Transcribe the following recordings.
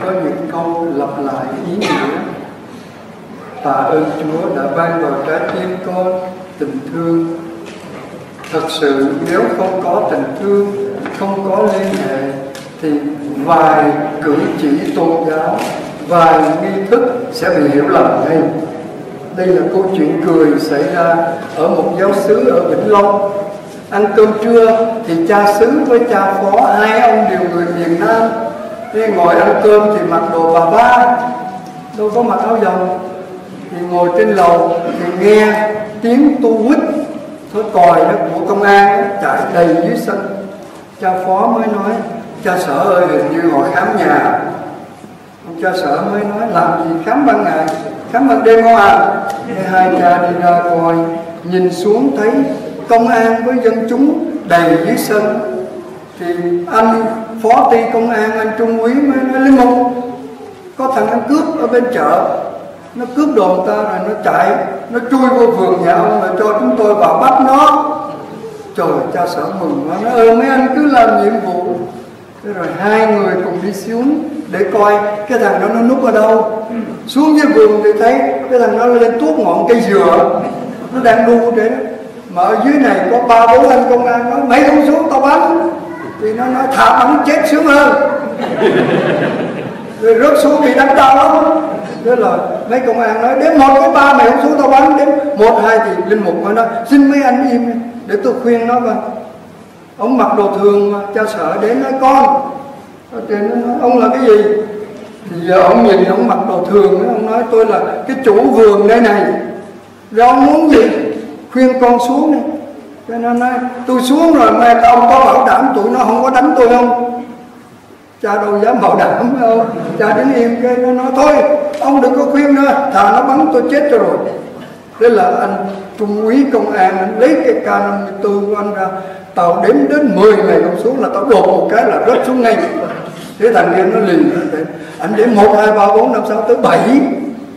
Có những câu lặp lại ý nghĩa: tạ ơn Chúa đã ban vào trái tim con tình thương. Thật sự nếu không có tình thương, không có liên hệ, thì vài cử chỉ tôn giáo, vài nghi thức sẽ bị hiểu lầm ngay. Đây là câu chuyện cười xảy ra ở một giáo xứ ở Vĩnh Long. Ăn cơm trưa thì cha xứ với cha phó, hai ông đều người miền Nam. Khi ngồi ăn cơm thì mặc đồ bà ba, đâu có mặc áo dòng. Thì ngồi trên lầu thì nghe tiếng tu quýt, thớ còi của công an chạy đầy dưới sân. Cha phó mới nói: cha sở ơi, hình như họ khám nhà. Ông cha sở mới nói: làm gì khám ban ngày, khám ban đêm không à? Thì hai cha đi ra coi, nhìn xuống thấy công an với dân chúng đầy dưới sân. Thì anh phó ty công an, anh trung úy mới nói: Linh Mục, có thằng ăn cướp ở bên chợ, nó cướp đồ người ta rồi nó chạy, nó chui vô vườn nhà ông, rồi cho chúng tôi vào bắt nó. Trời, cha sở mừng quá, nói: mấy anh cứ làm nhiệm vụ. Thế rồi hai người cùng đi xuống để coi cái thằng đó nó núp ở đâu. Xuống dưới vườn thì thấy cái thằng đó lên tuốt ngọn cây dừa, nó đang đu để đó. Mà ở dưới này có ba bốn anh công an nói: mấy ông xuống tao bắn. Thì nó nói: thả bắn chết sướng hơn. Rồi rớt xuống bị đánh đau lắm. Thế là mấy công an nói: đến 1 tới 3 mày không xuống tao bắn. Đến 1, 2 thì Linh Mục mới nói: xin mấy anh im để tôi khuyên nó. Mà ông mặc đồ thường mà, cha sợ đến nói: con. Thì nó nói: ông là cái gì? Thì giờ ông nhìn ông mặc đồ thường, ông nói: tôi là cái chủ vườn đây này. Rồi ông muốn gì? Khuyên con xuống đi. Cho nên nói: tôi xuống rồi mai ông có bảo đảm tụi nó không có đánh tôi không? Cha đâu dám bảo đảm đâu. Cha đứng im cái nó nói: thôi ông đừng có khuyên nữa, thà nó bắn tôi chết cho rồi. Thế là anh trung úy công an anh lấy cái K54 của anh ra: tao đếm đến 10 ngày không xuống là tao đột một cái là rớt xuống ngay. Thế thằng kia nó liền, anh đếm 1, 2, 3, 4, 5, 6 tới 7.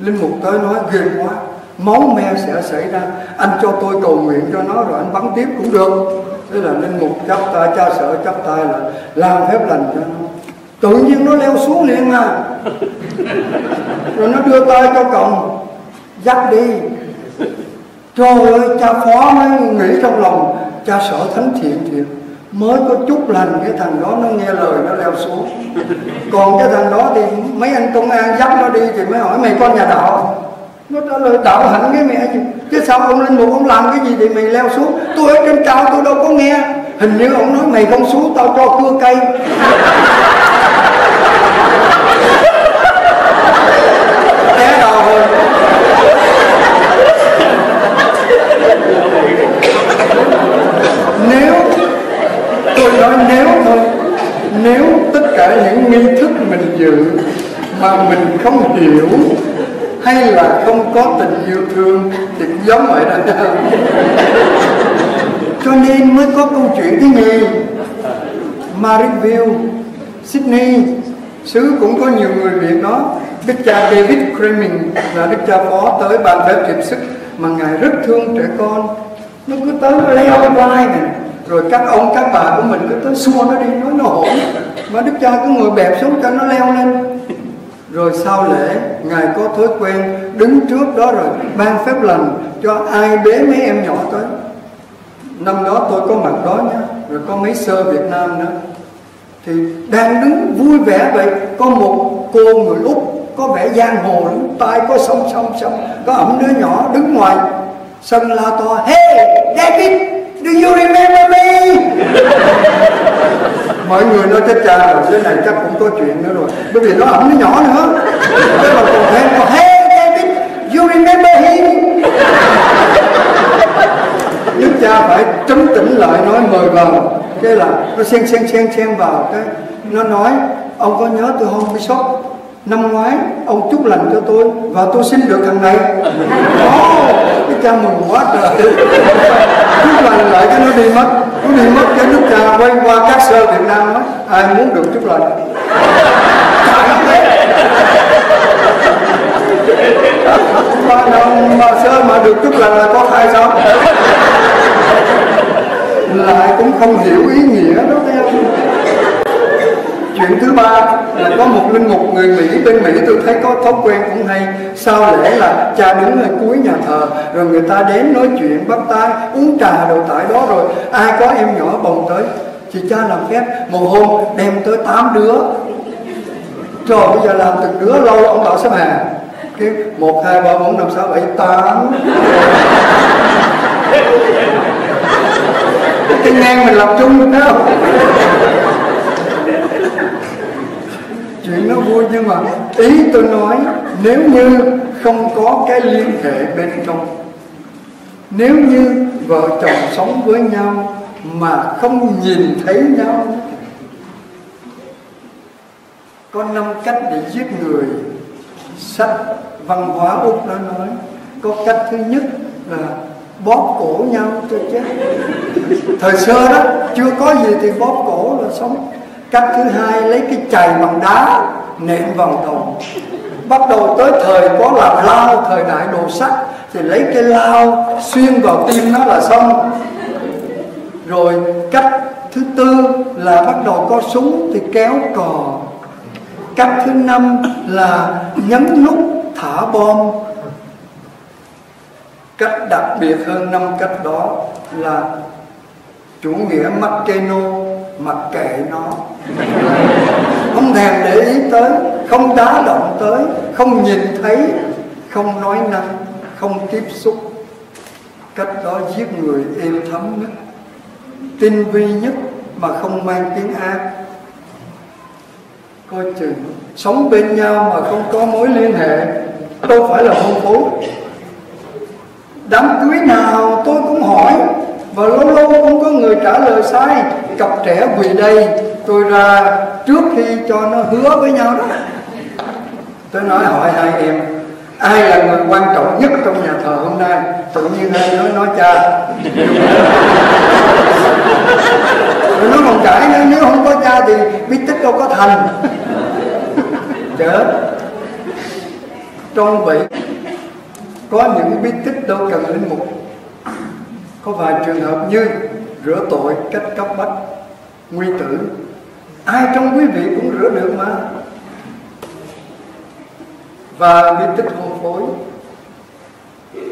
Linh Mục tới nói: ghê quá, máu me sẽ xảy ra, anh cho tôi cầu nguyện cho nó rồi anh bắn tiếp cũng được. Thế là Linh Mục chắp tay, cha sợ chắp tay là làm phép lành cho nó. Tự nhiên nó leo xuống liền mà. Rồi nó đưa tay cho còng dắt đi. Trời ơi, cha phó mới nghĩ trong lòng: cha sở thánh thiện thiệt, mới có chút lành cái thằng đó nó nghe lời nó leo xuống. Còn cái thằng đó thì mấy anh công an dắt nó đi thì mới hỏi: mày con nhà đạo? Nó trả lời: đạo hạnh cái mẹ gì, chứ sao ông Linh Mục ông làm cái gì thì mày leo xuống? Tôi ở trên cao tôi đâu có nghe. Hình như ông nói: mày không xuống tao cho cưa cây. Té đầu rồi. Nếu tôi nói nếu thôi, nếu tất cả những nghi thức mình dự mà mình không hiểu hay là không có tình yêu thương thì giống vậy đó. Cho nên mới có câu chuyện cái nghề Mariville, Sydney. Xứ cũng có nhiều người Việt đó. Đức cha David Kriming là đức cha phó tới bàn phép kiệt sức mà ngài rất thương trẻ con. Nó cứ tới leo vai này, rồi các ông các bà của mình cứ tới xua nó đi, nói nó hổn. Mà đức cha cứ ngồi bẹp xuống cho nó leo lên. Rồi sau lễ, ngài có thói quen đứng trước đó rồi ban phép lành cho ai bế mấy em nhỏ tới. Năm đó tôi có mặt đó nhá, rồi có mấy sơ Việt Nam nữa. Thì đang đứng vui vẻ vậy, có một cô người Úc có vẻ giang hồ lắm, tay có song, có ẩm đứa nhỏ đứng ngoài sân la to: hey David, do you remember me? Mọi người nói: chết cha rồi, cái này chắc cũng có chuyện nữa rồi, bởi vì nó ẩm đứa nhỏ nữa. Thế mà còn thêm: hey David, you remember him? Đức cha phải trấn tĩnh lại nói: mời vào. Cái là nó xem vào cái nó nói: ông có nhớ tôi không? Bị sốc năm ngoái ông chúc lành cho tôi và tôi xin được thằng này. Đức cha mừng quá trời. Chúc lành lại cái nó đi mất. Nó đi mất cái đức cha quay qua các sơ Việt Nam nói: ai muốn được chúc lành? Mà đồng mà sơ mà được chúc lành là có thai sao? Lại cũng không hiểu ý nghĩa đó. Chuyện thứ ba là có một linh mục người Mỹ, bên Mỹ tôi thấy có thói quen cũng hay. Sau lễ là cha đứng ở cuối nhà thờ, rồi người ta đến nói chuyện, bắt tay, uống trà đầu tại đó, rồi ai có em nhỏ bồng tới. Thì cha làm phép một hôm đem tới 8 đứa. Rồi bây giờ làm từng đứa lâu, ông bảo xếp hàng. 1, 2, 3, 4, 5, 6, 7, 8. Cái ngang mình làm chung đó. Chuyện nó vui, nhưng mà ý tôi nói, nếu như không có cái liên hệ bên trong, nếu như vợ chồng sống với nhau mà không nhìn thấy nhau. Có 5 cách để giết người, sách văn hóa Úc đã nói. Có cách thứ nhất là bóp cổ nhau cho chết. Thời xưa đó chưa có gì thì bóp cổ là sống. Cách thứ hai lấy cái chày bằng đá nện vào đầu. Bắt đầu tới thời có làm lao, thời đại đồ sắt thì lấy cái lao xuyên vào tim nó là xong. Rồi cách thứ tư là bắt đầu có súng thì kéo cò. Cách thứ năm là nhấn nút thả bom. Cách đặc biệt hơn 5 cách đó là chủ nghĩa Martino, mặc kệ nó. Không thèm để ý tới, không đá động tới, không nhìn thấy, không nói năng, không tiếp xúc. Cách đó giết người êm thấm nhất, tinh vi nhất mà không mang tiếng ác. Coi chừng sống bên nhau mà không có mối liên hệ. Tôi phải là hôn phú. Đám cưới nào tôi cũng hỏi, và lâu lâu cũng có người trả lời sai. Cặp trẻ quỳ đây, tôi ra trước khi cho nó hứa với nhau đó. Tôi nói hỏi hai em, ai là người quan trọng nhất trong nhà thờ hôm nay? Tự nhiên hai nói cha. Rồi nó còn cãi nữa, nếu không có cha thì bí tích đâu có thành. Chết. Trong vậy có những bí tích đâu cần linh mục. Có vài trường hợp như rửa tội cách cấp bách, nguy tử. Ai trong quý vị cũng rửa được mà. Và bí tích hôn phối,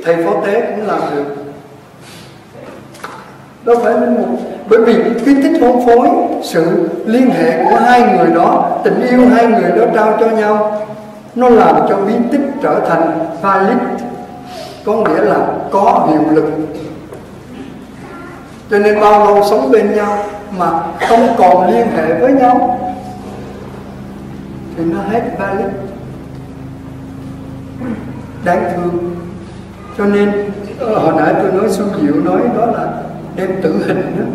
thầy phó tế cũng làm được. Đâu phải linh mục. Bởi vì bí tích hôn phối, sự liên hệ của hai người đó, tình yêu hai người đó trao cho nhau, nó làm cho bí tích trở thành valid, có nghĩa là có hiệu lực. Cho nên bao lâu sống bên nhau mà không còn liên hệ với nhau thì nó hết valid, đáng thương. Cho nên hồi nãy tôi nói Xuân Diệu nói đó là đem tử hình đó.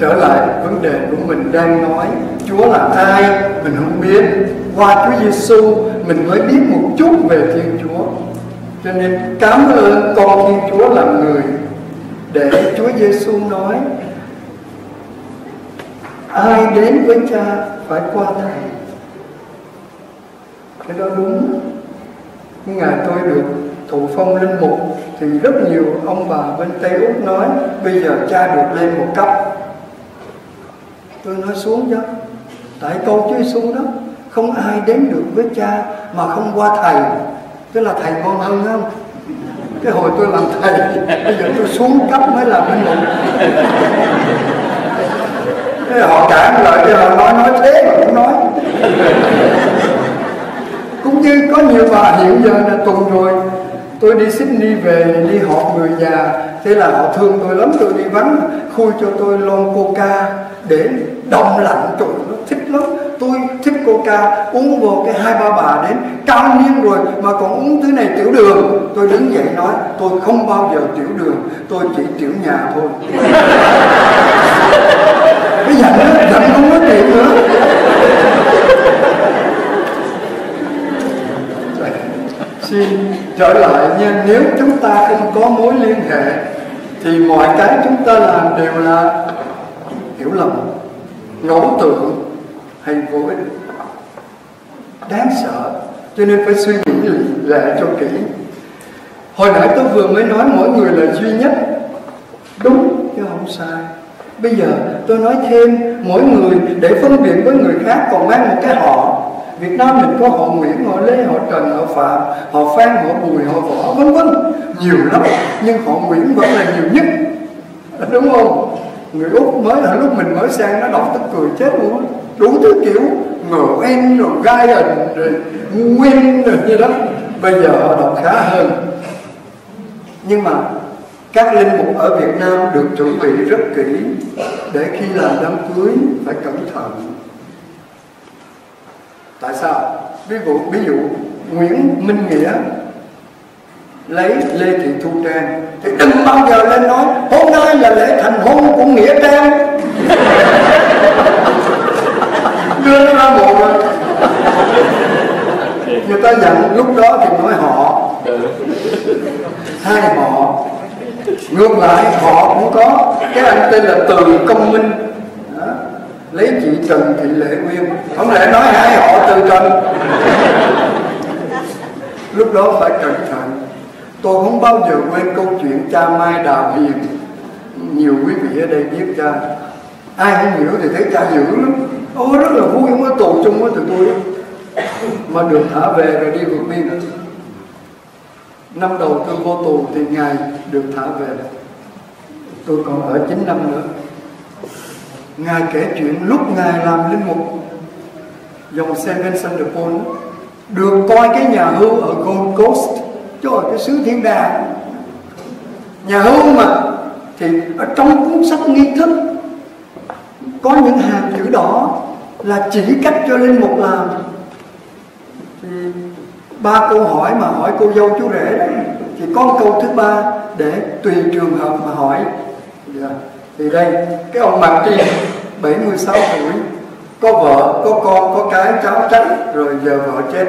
Trở lại vấn đề của mình đang nói, Chúa là ai mình không biết, qua Chúa Giêsu mình mới biết một chút về Thiên Chúa. Cho nên cảm ơn con Thiên Chúa làm người, để Chúa Giêsu nói ai đến với Cha phải qua Thầy. Cái đó đúng. Ngày tôi được thụ phong linh mục thì rất nhiều ông bà bên Tây Úc nói bây giờ cha được lên một cấp. Tôi nói xuống chứ, tại câu Chúa Giêsu đó, không ai đến được với Cha mà không qua Thầy. Tức là Thầy ngon hơn không? Cái hồi tôi làm thầy, bây giờ tôi xuống cấp mới làm linh mục. Thế họ cản lời, cái họ nói thế mà cũng nói. Cũng như có nhiều bà hiện giờ là tuần rồi tôi đi Sydney về, đi họp người già, thế là họ thương tôi lắm, tôi đi vắng, khui cho tôi lon coca để đông lạnh, tụi nó thích lắm. Tôi thích coca, uống vô cái hai ba bà đến cao niên rồi mà còn uống thứ này tiểu đường. Tôi đứng dậy nói tôi không bao giờ tiểu đường, tôi chỉ tiểu nhà thôi. Cái giận đó, giận không nói chuyện nữa. Xin trở lại nha, nếu chúng ta không có mối liên hệ thì mọi cái chúng ta làm đều là hiểu lầm, ngẫu tượng hay vô ích, đáng sợ. Cho nên phải suy nghĩ lại cho kỹ. Hồi nãy tôi vừa mới nói mỗi người là duy nhất, đúng chứ không sai. Bây giờ tôi nói thêm, mỗi người để phân biệt với người khác còn mang một cái họ. Việt Nam mình có họ Nguyễn, họ Lê, họ Trần, họ Phạm, họ Phan, họ Bùi, họ Võ, vân vân, nhiều lắm, nhưng họ Nguyễn vẫn là nhiều nhất, đúng không? Người Úc mới là lúc mình mới sang nó đọc tức cười chết luôn, đủ thứ kiểu ngờ em rồi gai rồi nguyên rồi như đó. Bây giờ họ đọc khá hơn, nhưng mà các linh mục ở Việt Nam được chuẩn bị rất kỹ để khi làm đám cưới phải cẩn thận. Tại sao? Ví dụ Nguyễn Minh Nghĩa lấy Lê Thị Thu Trang thì đừng bao giờ lên nói hôm nay là lễ thành hôn của Nghĩa Trang. Đưa nó ra bộ rồi. Người ta dặn lúc đó thì nói họ hai họ. Ngược lại họ cũng có cái anh tên là Từ Công Minh đó. Lấy chị Trần Thị Lệ Nguyên, không lẽ nói hai họ Từ Trần. Lúc đó phải cẩn thận. Tôi không bao giờ quên câu chuyện cha Mai Đào Hiền. Nhiều quý vị ở đây biết cha. Ai không hiểu thì thấy cha dữ lắm. Ôi rất là vui, không có tù chung với tụi tôi. Mà được thả về rồi đi vượt biên. Năm đầu tôi vô tù thì ngài được thả về. Tôi còn ở 9 năm nữa. Ngài kể chuyện lúc ngài làm linh mục dòng Salesian được coi cái nhà hưu ở Gold Coast, chứ ở cái xứ thiên đàng. Nhà hưu mà thì ở trong cuốn sách nghi thức có những hàng chữ đỏ là chỉ cách cho linh mục làm. Thì ba câu hỏi mà hỏi cô dâu chú rể đấy, thì có câu thứ ba để tùy trường hợp mà hỏi. Thì đây, cái ông Martin 76 tuổi, có vợ, có con, có cái cháu trắng, rồi giờ vợ chết.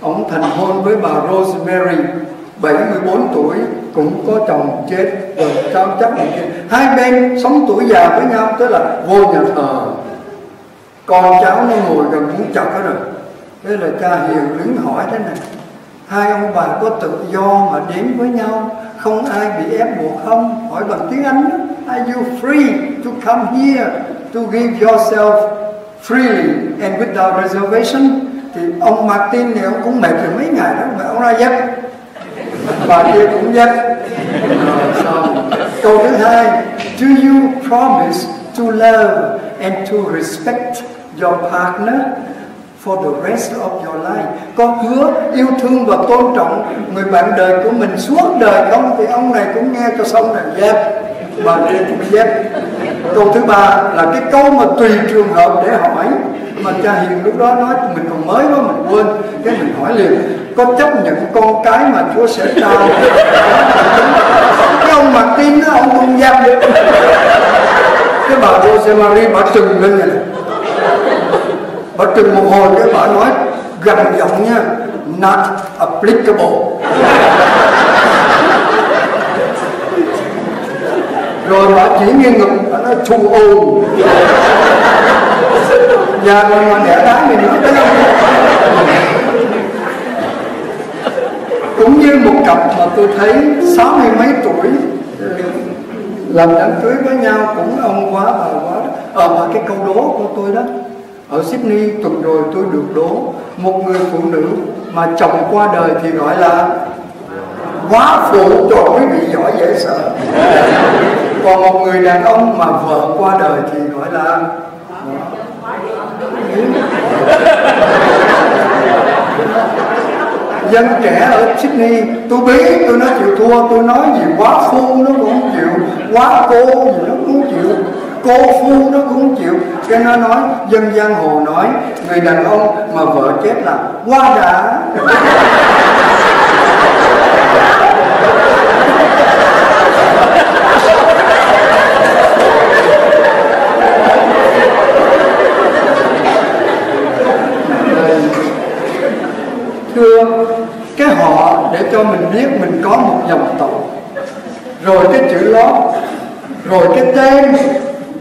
Ông thành hôn với bà Rosemary 74 tuổi, cũng có chồng chết, rồi cháu trắng cũng chết. Hai bên sống tuổi già với nhau, tức là vô nhà thờ. Con cháu nó ngồi gần muốn chọc hết rồi. Thế là cha Hiền đứng hỏi thế này: hai ông bà có tự do mà đến với nhau, không ai bị ép buộc không? Hỏi bằng tiếng Anh đó. Are you free to come here to give yourself freely and without reservation? Thì ông Martin này ông cũng mệt rồi mấy ngày đó, mà ông ra dắt. Bà kia cũng dắt. Câu thứ hai: Do you promise to love and to respect your partner for the rest of your life? Có hứa yêu thương và tôn trọng người bạn đời của mình suốt đời không? Thì ông này cũng nghe cho xong rồi dẹp, bà kia cũng dẹp. Câu thứ ba là cái câu mà tùy trường hợp để hỏi, mà cha Hiền lúc đó nói mình còn mới quá mình quên, cái mình hỏi liền: có chấp nhận con cái mà Chúa sẽ trao? Cái ông Martin đó ông cũng dẹp được. Cái bà Rosemary bà trừng lên này, bà trừng một hồi cái bà nói gần giọng nha: not applicable. Rồi bà chỉ nghiêng ngực, bà nói too old. Nhà mình mà đẻ đá mình nói tới. Cũng như một cặp mà tôi thấy 60 mấy tuổi làm đám cưới với nhau, cũng ông quá bà quá. Và cái câu đố của tôi đó, ở Sydney tuần rồi tôi được đố một người phụ nữ mà chồng qua đời thì gọi là quá phụ. Trời quý vị giỏi dễ sợ. Còn một người đàn ông mà vợ qua đời thì gọi là dân trẻ ở Sydney. Tôi biết, tôi nói chịu thua, tôi nói gì quá phu nó cũng không chịu, quá cô gì nó cũng chịu, cô phu nó cũng chịu. Cái nó nói dân giang hồ nói người đàn ông mà vợ chết là quá đã. Thưa, cái họ để cho mình biết mình có một dòng tộc, rồi cái chữ lót, rồi cái tên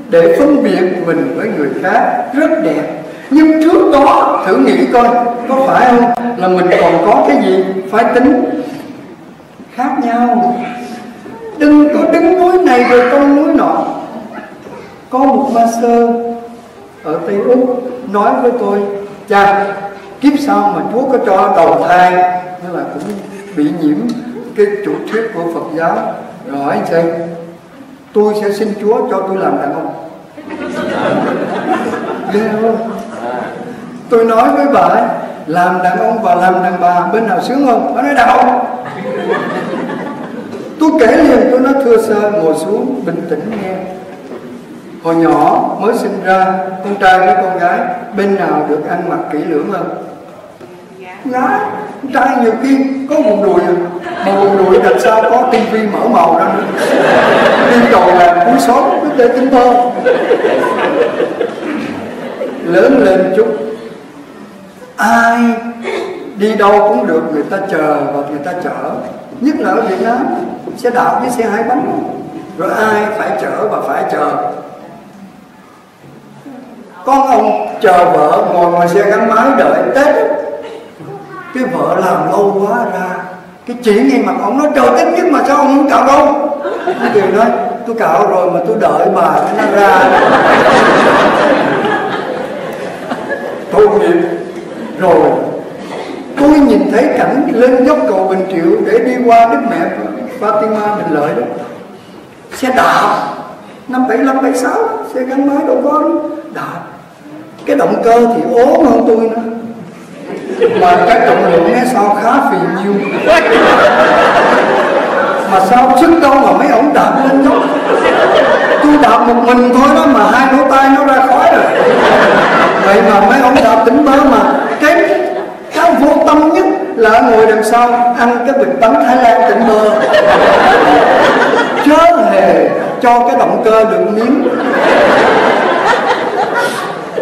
để phân biệt mình với người khác rất đẹp. Nhưng trước đó thử nghĩ coi, có phải không là mình còn có cái gì phái tính khác nhau. Đừng có đứng núi này rồi con núi nọ. master ở Tây Úc nói với tôi: cha, kiếp sau mà Chúa có cho đầu thai, nên là cũng bị nhiễm cái chủ thuyết của Phật giáo. Rồi hỏi anh xem, tôi sẽ xin Chúa cho tôi làm đàn ông. Tôi nói với bà ấy, làm đàn ông và làm đàn bà bên nào sướng hơn? Bà nói đàn ông. Tôi kể liền, tôi nói thưa sơ, ngồi xuống bình tĩnh nghe. Hồi nhỏ mới sinh ra, con trai với con gái bên nào được ăn mặc kỹ lưỡng hơn? Gái. Con trai nhiều khi có vùng đùi, mà vùng đùi đặt sao có tivi mở màu ra nữa, tin cầu làm cuối xóm với tê tính thơ. Lớn lên chút, ai đi đâu cũng được người ta chờ và người ta chở, nhất là ở Việt Nam, xe đạp với xe hai bánh, rồi ai phải chở và phải chờ. Con ông chờ vợ ngồi ngoài xe gắn máy đợi Tết, cái vợ làm lâu quá ra, cái chị nghe mặt ông nói trời Tết nhất mà sao ông không cạo đâu. Cái điều nói tôi cạo rồi mà tôi đợi bà nó ra. Tội nghiệp. Rồi tôi nhìn thấy cảnh lên dốc cầu Bình Triệu để đi qua Đức Mẹ Fatima Bình Lợi đó, xe đạp năm 75-76, xe gắn máy đâu có đạp, cái động cơ thì ốm hơn tôi nữa, mà cái trọng lượng nghe sao khá phì nhiêu, mà sao sức đâu mà mấy ổng đạp lên dốc. Tôi đạp một mình thôi đó mà hai lỗ tai nó ra khói rồi, vậy mà mấy ổng đạp tỉnh bơ. Mà cái vô tâm nhất là ngồi đằng sau ăn cái bịch bánh Thái Lan tỉnh bơ, chớ hề cho cái động cơ được miếng.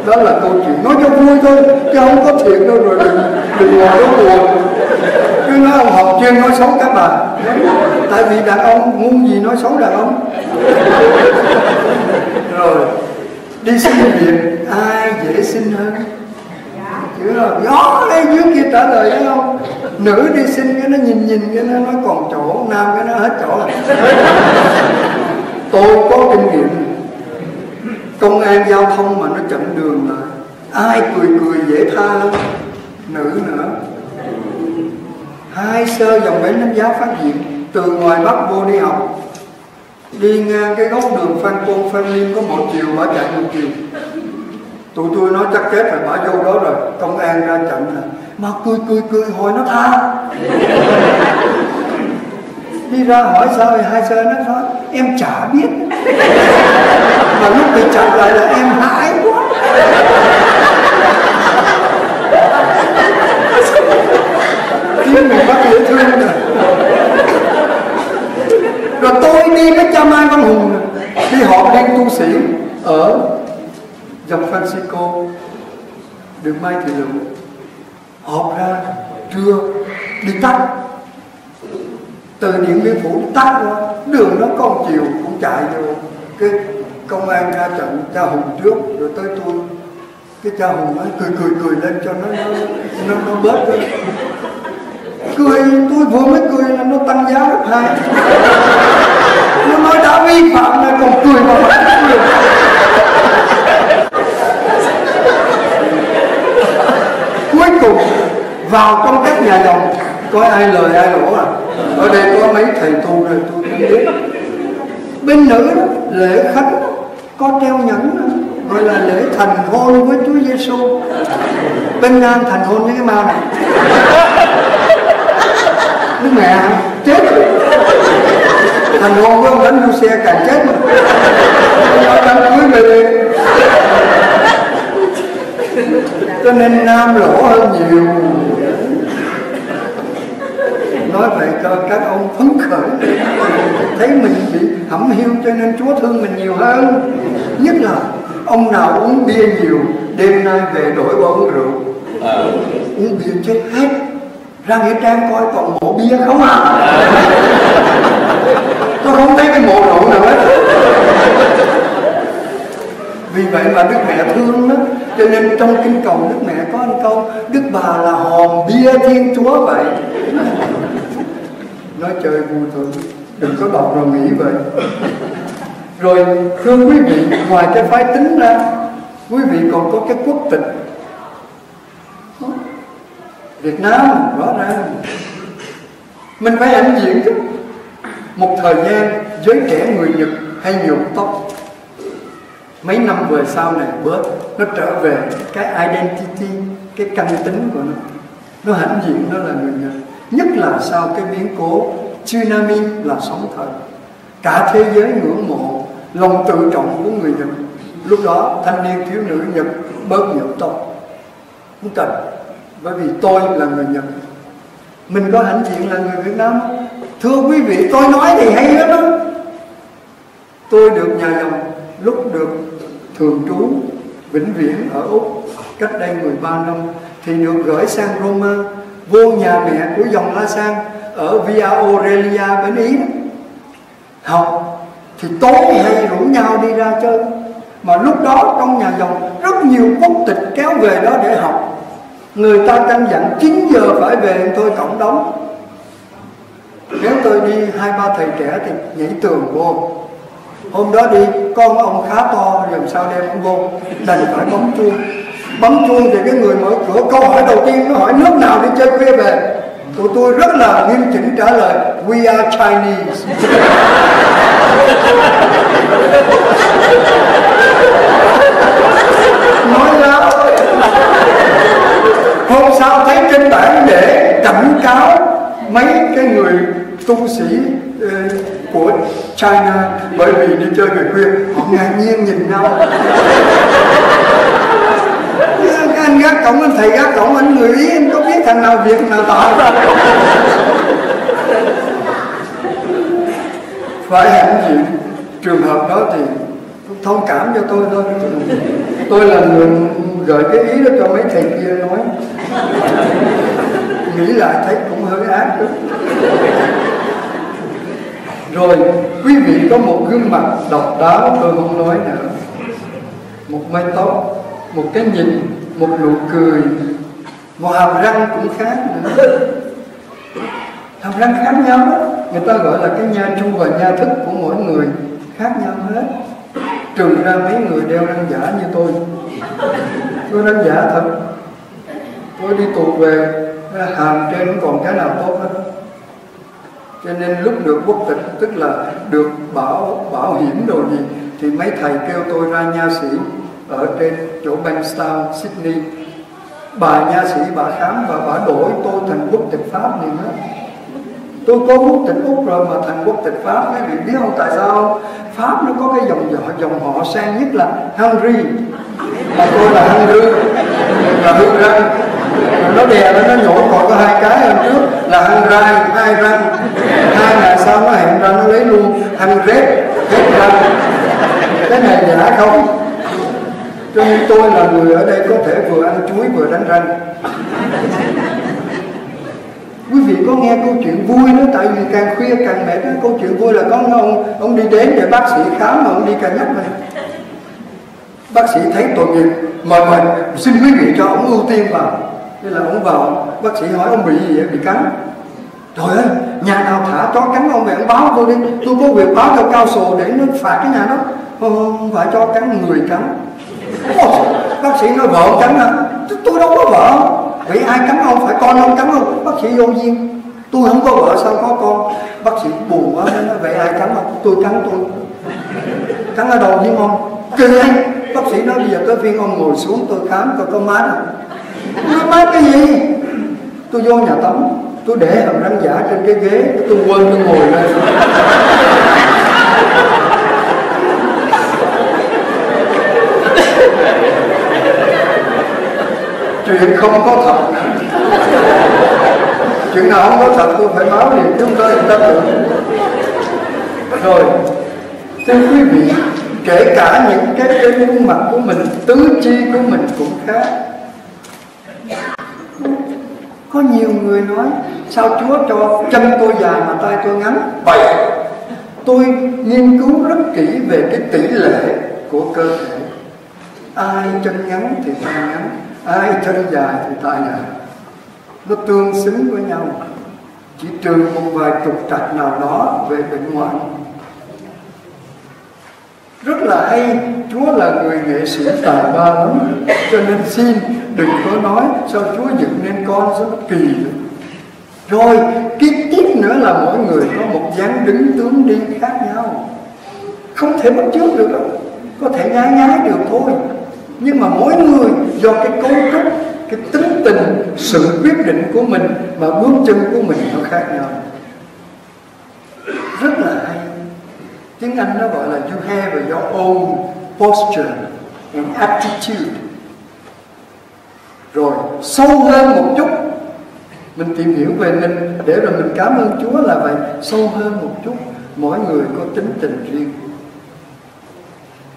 Đó là câu chuyện nói cho vui thôi, chứ không có thiệt đâu, rồi đừng ngồi đó buồn. Cứ nói ông học chuyên nói xấu các bà, tại vì đàn ông ngu gì nói xấu đàn ông. Rồi đi xin việc ai dễ xin hơn? Chứ là gió đây dưới kia trả lời thấy không, nữ đi xin cái nó nhìn cái nó nói còn chỗ, nam cái nó hết chỗ. Tôi có kinh nghiệm. Công an giao thông mà nó chặn đường lại, ai cười dễ tha hơn? Nữ nữa. Hai sơ dòng bến Thánh Giá phát hiện, từ ngoài Bắc vô đi học, đi ngang cái góc đường Phan Côn Phan Liên có một chiều, bả chạy một chiều. Tụi tôi nói chắc chết rồi, bả vô đó rồi, công an ra chặn là mà cười hồi nó tha. Đi ra hỏi sao thì hai sơ nó nói em chả biết. Và lúc bị chặn lại là em hãi quá. Khiến mình bắt dễ thương rồi. Rồi tôi đi với cha Mai Văn Hùng đi họp Liên tu sĩ ở dòng Francisco, đường Mai Thị Lực. Họp ra trưa đi tắt, từ Điện Biên Phủ tắt qua đường nó con chiều cũng chạy vô. Cái công an ra trận cha Hùng trước rồi tới tôi, cái cha Hùng nói cười lên cho nó bớt đi. Cười tôi vừa mới cười là nó tăng giá gấp 2. Nó nói đã vi phạm là còn cười mà vẫn cười. Cuối cùng vào công tác nhà dòng coi ai lời ai lỗ à. Ở đây có mấy thầy tu rồi tôi cũng biết. Bên nữ đó, lễ khánh có treo nhẫn đó, gọi là lễ thành hôn với Chúa Giêsu. Bên nam thành hôn với cái ma này. Đức mẹ chết. Thành hôn với ông đánh xe càng chết mà. Đám cưới về. Cho nên nam lỗ hơn nhiều. Nói vậy cho các ông phấn khởi, thấy mình bị hẩm hiu cho nên Chúa thương mình nhiều hơn. Nhất là ông nào uống bia nhiều, đêm nay về đổi bỏ uống rượu. Uống bia chết hết. Ra Nghĩa Trang coi còn mộ bia không à? Tôi không thấy cái mộ rượu nào hết. Vì vậy mà Đức Mẹ thương đó. Cho nên trong kinh cầu Đức Mẹ có một câu: Đức Bà là hòm bia Thiên Chúa vậy. Nói chơi vui thôi, đừng có đọc rồi nghĩ vậy. Rồi thưa quý vị, ngoài cái phái tính ra, quý vị còn có cái quốc tịch Việt Nam, rõ ràng mình phải ảnh diện chứ. Một thời gian giới trẻ người Nhật hay nhuộm tóc, mấy năm về sau này bớt, nó trở về cái identity, cái căn tính của nó hãnh diện nó là người Nhật. Nhất là sau cái biến cố tsunami là sóng thần, cả thế giới ngưỡng mộ lòng tự trọng của người Nhật. Lúc đó thanh niên thiếu nữ Nhật bớt nhuộm tóc, không cần, bởi vì tôi là người Nhật. Mình có hãnh diện là người Việt Nam. Thưa quý vị, tôi nói thì hay lắm đó. Tôi được nhà dòng lúc được thường trú vĩnh viễn ở Úc cách đây 13 năm thì được gửi sang Roma, vô nhà mẹ của dòng La Sang ở Via Aurelia bên Ý. Học thì tối hay rủ nhau đi ra chơi, mà lúc đó trong nhà dòng rất nhiều quốc tịch kéo về đó để học. Người ta căn dặn 9 giờ phải về thôi, cổng đóng. Nếu tôi đi 2-3 thầy trẻ thì nhảy tường vô. Hôm đó đi, con ông khá to, làm sao đem ông vô, đành phải bấm chuông. Bấm chuông thì cái người mở cửa, câu hỏi đầu tiên nó hỏi nước nào đi chơi khuya về. Tụi tôi rất là nghiêm chỉnh trả lời, we are Chinese. Nói ra. Hôm sau thấy trên bảng để cảnh cáo mấy cái người tu sĩ của China, bởi vì đi chơi về khuya họ ngạc nhiên nhìn nhau. Anh gác cổng, anh thầy gác cổng, anh người Ý, anh có biết thằng nào Việt nào tỏ. Phải hãnh diện. Trường hợp đó thì thông cảm cho tôi thôi. Tôi là người gửi cái ý đó cho mấy thầy kia nói. Nghĩ lại thấy cũng hơi ác lắm. Rồi quý vị có một gương mặt độc đáo tôi không nói nữa. Một mái tóc, một cái nhìn, một nụ cười, một hàm răng cũng khác nữa. Hàm răng khác nhau đó. Người ta gọi là cái nha chu và nha thức của mỗi người khác nhau hết. Trừ ra mấy người đeo răng giả như tôi. Tôi răng giả thật. Tôi đi tù về, hàm trên không còn cái nào tốt hết. Cho nên lúc được quốc tịch, tức là được bảo hiểm đồ gì, thì mấy thầy kêu tôi ra nha sĩ ở trên chỗ Bankstown, Sydney. Bà nha sĩ, bà khám và bà đổi tôi thành quốc tịch Pháp liền đó. Tôi có quốc tịch Úc rồi mà thành quốc tịch Pháp. Mấy vị biết không tại sao? Pháp nó có cái dòng họ sang nhất là Henry, mà tôi là Henry là Hương Răng. Nó đè lên nó nhổ còn có hai cái hơn trước là Hăng Rai, hai răng. Hai ngày sau nó hẹn ra nó lấy luôn Hăng Rết, hết răng. Cái này giả không. Cho nên tôi là người ở đây có thể vừa ăn chuối vừa đánh răng. Quý vị có nghe câu chuyện vui nữa, tại vì càng khuya càng mệt. Cái câu chuyện vui là có ông đi đến để bác sĩ khám mà ông đi càng nhắc mình. Bác sĩ thấy tội nghiệp, mời mình xin quý vị cho ông ưu tiên vào. Thế là ông vào, bác sĩ hỏi ông bị gì vậy? Bị cắn. Trời ơi, nhà nào thả chó cắn ông mẹ ông báo tôi đi. Tôi có việc báo cho cao sồ để nó phạt cái nhà đó. Không phải chó cắn, người cắn. Bác sĩ nói vợ cắn hả? Tôi đâu có vợ. Vậy ai cắn ông? Phải con ông cắn ông. Bác sĩ vô duyên. Tôi không có vợ sao có con. Bác sĩ buồn quá nói vậy ai cắn ông? Tôi cắn tôi. Cắn ở đầu với ông. Kỳ anh. Bác sĩ nói bây giờ tới phiên ông ngồi xuống tôi khám coi có mát không. Nói mát cái gì? Tôi vô nhà tắm. Tôi để hàm răng giả trên cái ghế. Tôi quên tôi ngồi đây. Chuyện không có thật. Chuyện nào không có thật tôi phải báo liền chứ không có yên tâm được. Rồi, thưa quý vị, kể cả những cái gương mặt của mình, tứ chi của mình cũng khác. Có nhiều người nói sao Chúa cho chân tôi dài mà tay tôi ngắn. Vậy tôi nghiên cứu rất kỹ về cái tỷ lệ của cơ thể. Ai chân ngắn thì tay ngắn, ai chân dài thì tay dài. Nó tương xứng với nhau. Chỉ trừ một vài trục trặc nào đó về bệnh ngoại. đây Chúa là người nghệ sĩ tài ba lắm, cho nên xin đừng có nói sao Chúa dựng nên con rất kỳ. Rồi tiếp nữa là mỗi người có một dáng đứng tướng đi khác nhau, không thể bắt chước được đâu, có thể nhái nhái được thôi. Nhưng mà mỗi người do cái cấu trúc, cái tính tình, sự quyết định của mình và bước chân của mình nó khác nhau. Rất là hay. Tiếng Anh nó gọi là you have your own posture and attitude. Rồi sâu hơn một chút, mình tìm hiểu về mình để rồi mình cảm ơn Chúa là vậy. Sâu hơn một chút, mỗi người có tính tình riêng.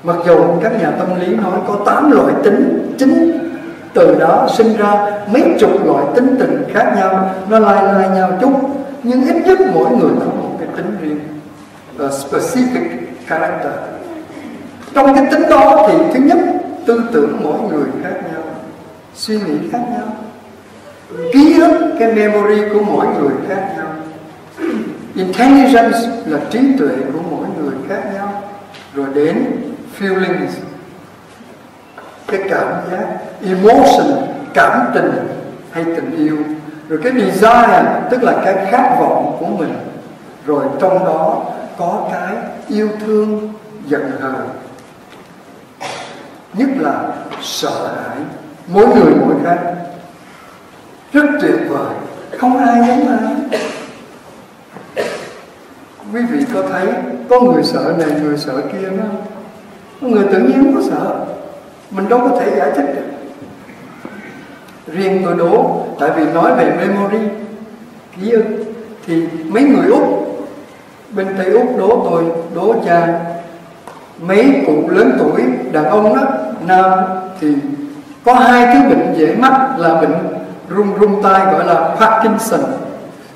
Mặc dù các nhà tâm lý nói có 8 loại tính chính, từ đó sinh ra mấy chục loại tính tình khác nhau, nó lai nhau chút, nhưng ít nhất mỗi người có một cái tính riêng, là specific character. Trong cái tính đó thì thứ nhất, tư tưởng mỗi người khác nhau, suy nghĩ khác nhau, ký ức, cái memory của mỗi người khác nhau, intelligence là trí tuệ của mỗi người khác nhau, rồi đến feelings, cái cảm giác, emotion, cảm tình hay tình yêu, rồi cái desire tức là cái khát vọng của mình, rồi trong đó có cái yêu thương, giận hờn, nhất là sợ hãi, mỗi người mỗi khác. Rất tuyệt vời, không ai giống ai. Quý vị có thấy có người sợ này, người sợ kia không? Có người tự nhiên có sợ, mình đâu có thể giải thích được. Riêng tôi đố, tại vì nói về memory, ký ức, thì mấy người Úc, bên Tây Úc đố tôi, đố cha, mấy cụ lớn tuổi, đàn ông đó, nam thì có hai cái bệnh dễ mắc là bệnh rung tay gọi là Parkinson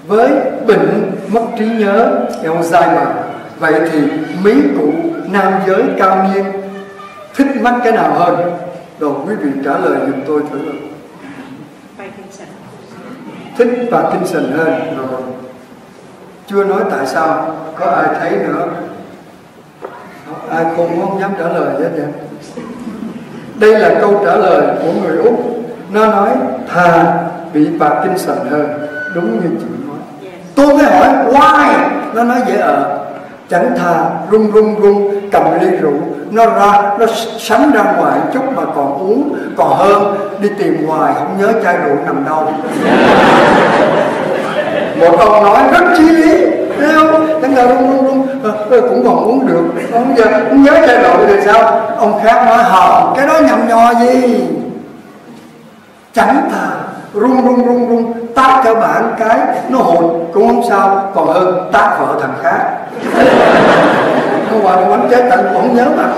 với bệnh mất trí nhớ Alzheimer. Vậy thì mấy cụ nam giới cao niên thích mắc cái nào hơn? Rồi quý vị trả lời giùm tôi thử. Parkinson. Thích Parkinson hơn. Rồi. Chưa nói tại sao, có ai thấy nữa? Ai không dám trả lời hết vậy? Đây là câu trả lời của người Úc. Nó nói thà bị Parkinson hơn. Đúng như chị nói. Tôi mới hỏi why. Nó nói dễ ở. Chẳng thà run cầm ly rượu, nó ra, nó sánh ra ngoài chút mà còn uống, còn hơn đi tìm hoài không nhớ chai rượu nằm đâu. Một ông nói rất chí lý, thấy không? Chẳng thà run cũng còn uống được, không giờ cũng nhớ chai rượu thì sao? Ông khác nói hờ, cái đó nhầm nhò gì? Chẳng thà run tát cho bạn cái nó hồn cũng không sao, còn hơn tát vợ thằng khác. Nó qua nó bắn chết tận không nhớ mà.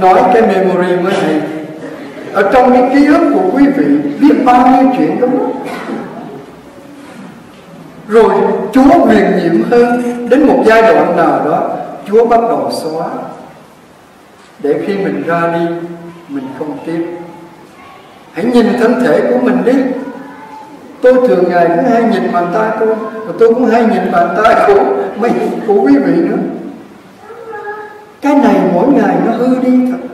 Nói cái memory mới hay. Ở trong cái ký ức của quý vị biết bao nhiêu chuyện đúng không? Rồi Chúa huyền nhiệm hơn, đến một giai đoạn nào đó Chúa bắt đầu xóa, để khi mình ra đi mình không tiếp. Hãy nhìn thân thể của mình đi. Tôi thường ngày cũng hay nhìn bàn tay tôi, và tôi cũng hay nhìn bàn tay của quý vị nữa. Cái này mỗi ngày nó hư đi thật,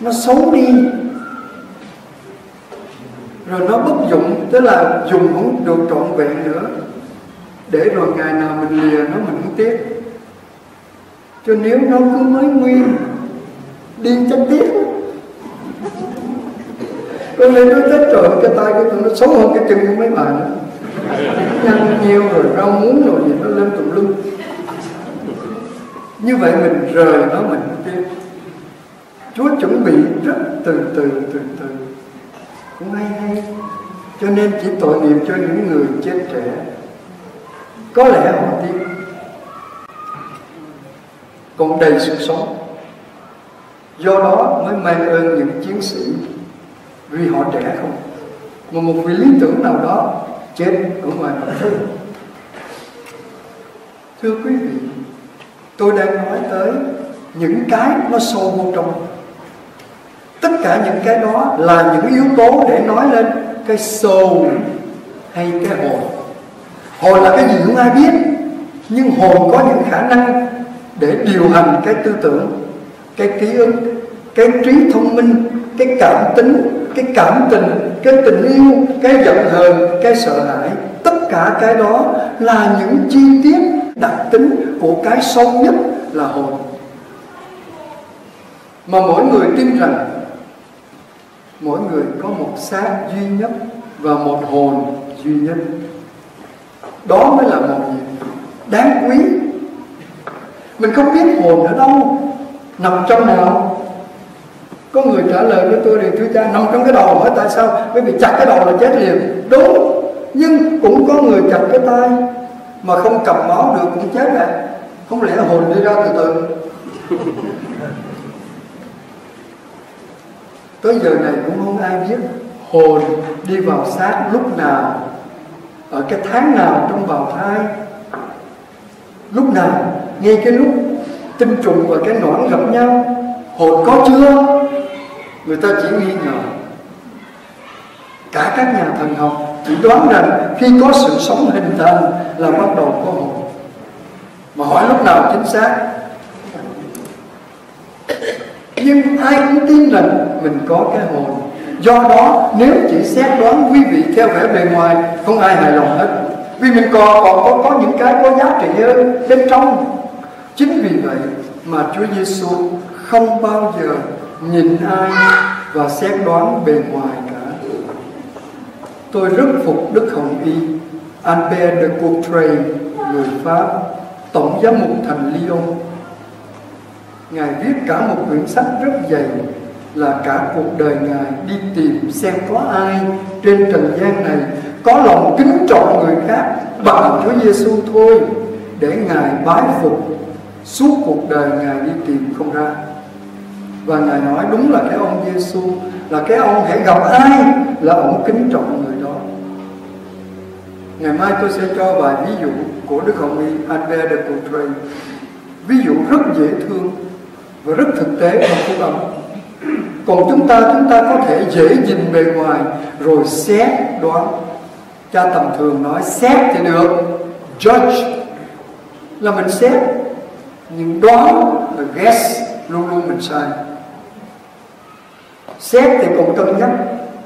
nó xấu đi, rồi nó bất dụng, tức là dùng không được trọn vẹn nữa, để rồi ngày nào mình lìa nó mình cũng tiếc. Chứ nếu nó cứ mới nguyên điên chắc tiếc. Tôi lên nó chết rồi, cái tay của tôi nó xấu hơn cái chân của mấy bà nữa, nhăn nhiều rồi, rau muống rồi, gì nó lên tùm lum. Như vậy mình rời nó mình tiếp. Chúa chuẩn bị rất từ từ. Cũng hay. Cho nên chỉ tội nghiệp cho những người chết trẻ, có lẽ họ tiếc, còn đầy sự sống. Do đó mới mang ơn những chiến sĩ, vì họ trẻ không, mà một vị lý tưởng nào đó chết ở ngoài mặt đất. Thưa quý vị, tôi đang nói tới những cái nó sâu vô trong. Tất cả những cái đó là những yếu tố để nói lên cái soul hay cái hồn. Hồn là cái gì không ai biết, nhưng hồn có những khả năng để điều hành cái tư tưởng, cái ký ức, cái trí thông minh, cái cảm tính, cái cảm tình, cái tình yêu, cái giận hờn, cái sợ hãi. Tất cả cái đó là những chi tiết đặc tính của cái sâu nhất là hồn. Mà mỗi người tin rằng mỗi người có một xác duy nhất và một hồn duy nhất. Đó mới là một gì đáng quý. Mình không biết hồn ở đâu, nằm trong nào. Có người trả lời với tôi thì thưa cha, nằm trong cái đầu. Hỏi tại sao? Bởi vì chặt cái đầu là chết liền. Đúng, nhưng cũng có người chặt cái tay mà không cầm máu được cũng chết à? Không lẽ hồn đi ra từ từ? Tới giờ này cũng không ai biết hồn đi vào xác lúc nào, ở cái tháng nào trong bào thai, lúc nào, ngay cái lúc tinh trùng và cái nõn gặp nhau, hồn có chưa? Người ta chỉ nghi ngờ. Cả các nhà thần học chỉ đoán rằng khi có sự sống hình thành là bắt đầu có hồn. Mà hỏi lúc nào chính xác? Nhưng ai cũng tin rằng mình có cái hồn. Do đó nếu chỉ xét đoán quý vị theo vẻ bề ngoài không ai hài lòng hết. Vì mình còn có những cái có giá trị hơn bên trong. Chính vì vậy mà Chúa Giêsu không bao giờ nhìn ai và xét đoán bề ngoài cả. Tôi rất phục Đức Hồng Y Albert Decourtray, người Pháp, tổng giám mục thành Lyon. Ngài viết cả một quyển sách rất dày là cả cuộc đời Ngài đi tìm xem có ai trên trần gian này có lòng kính trọng người khác bằng Chúa Giêsu thôi, để Ngài bái phục. Suốt cuộc đời Ngài đi tìm không ra. Và Ngài nói đúng là cái ông Giêsu, là cái ông hãy gặp ai là ông kính trọng người đó. Ngày mai tôi sẽ cho vài ví dụ của Đức Hồng Y Albert Decourtray. Ví dụ rất dễ thương và rất thực tế trong cuộc sống. Còn chúng ta có thể dễ nhìn bề ngoài rồi xét đoán. Cha tầm thường nói xét thì được, judge là mình xét, nhưng đoán là guess, luôn luôn mình sai. Xét thì còn cân nhắc,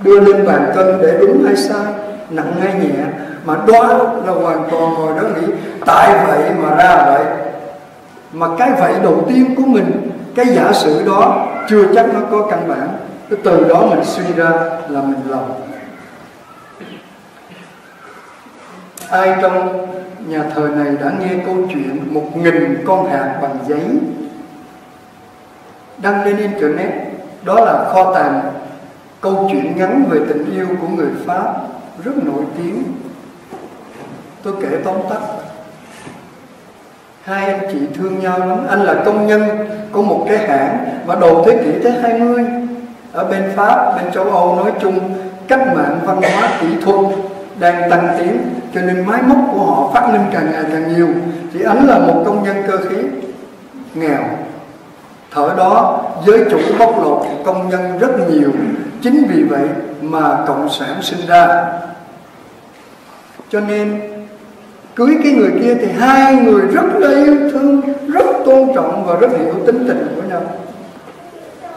đưa lên bàn cân để đúng hay sai, nặng hay nhẹ, mà đoán là hoàn toàn ngồi đó nghĩ tại vậy mà ra vậy. Mà cái vậy đầu tiên của mình, cái giả sử đó chưa chắc nó có căn bản. Cái từ đó mình suy ra là mình lầm. Ai trong nhà thờ này đã nghe câu chuyện 1000 con hạt bằng giấy đăng lên Internet? Đó là kho tàng câu chuyện ngắn về tình yêu của người Pháp, rất nổi tiếng. Tôi kể tóm tắt. Hai anh chị thương nhau lắm. Anh là công nhân của một cái hãng mà đầu thế kỷ thứ 20 ở bên Pháp, bên châu Âu nói chung, cách mạng văn hóa kỹ thuật đang tăng tiến, cho nên máy móc của họ phát minh càng ngày càng nhiều. Thì anh là một công nhân cơ khí nghèo. Thời đó giới chủ bóc lột công nhân rất nhiều. Chính vì vậy mà cộng sản sinh ra. Cho nên cưới cái người kia thì hai người rất là yêu thương, rất tôn trọng và rất hiểu tính tình của nhau.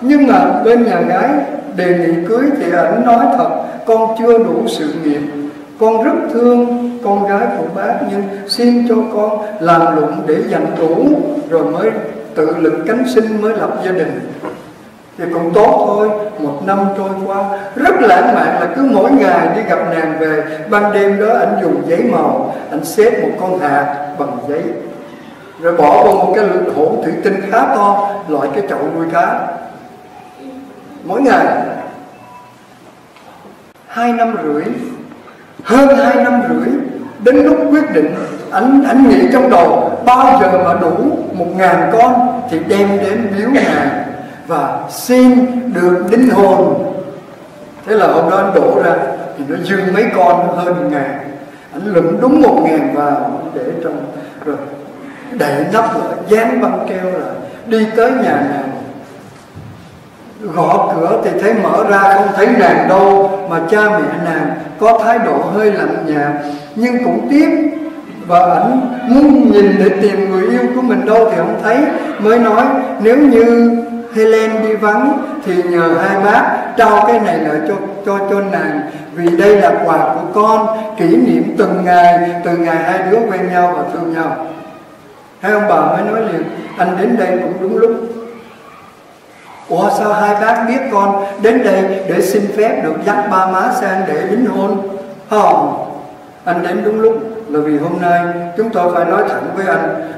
Nhưng mà bên nhà gái đề nghị cưới thì ảnh nói thật: con chưa đủ sự nghiệp, con rất thương con gái của bác, nhưng xin cho con làm lụng để dành đủ rồi mới tự lực cánh sinh, mới lập gia đình thì còn tốt thôi. 1 năm trôi qua rất lãng mạn, là cứ mỗi ngày đi gặp nàng về. Ban đêm đó anh dùng giấy màu, anh xếp một con hạt bằng giấy rồi bỏ vào một cái lựu hũ thủy tinh khá to, loại cái chậu nuôi cá. Mỗi ngày 2 năm rưỡi, hơn 2 năm rưỡi, đến lúc quyết định, anh nghĩ trong đầu bao giờ mà đủ 1000 con thì đem đến biếu ngài và xin được linh hồn. Thế là hôm đó anh đổ ra thì nó dưng mấy con hơn 1000, anh lượm đúng 1000 vào để trong, rồi đậy nắp lại, dán băng keo lại, đi tới nhà nàng. Gõ cửa thì thấy mở ra không thấy nàng đâu, mà cha mẹ nàng có thái độ hơi lạnh nhạt nhưng cũng tiếc, và ảnh muốn nhìn để tìm người yêu của mình. mình đâu thì không thấy. Mới nói nếu như Helen đi vắng thì nhờ hai bác trao cái này lại cho nàng, vì đây là quà của con, kỷ niệm từng ngày hai đứa quen nhau và thương nhau. Hai ông bà mới nói liền, anh đến đây cũng đúng lúc. Ủa sao hai bác biết con đến đây để xin phép được dắt ba má sang để đính hôn? Không, anh đến đúng lúc là vì hôm nay chúng tôi phải nói thẳng với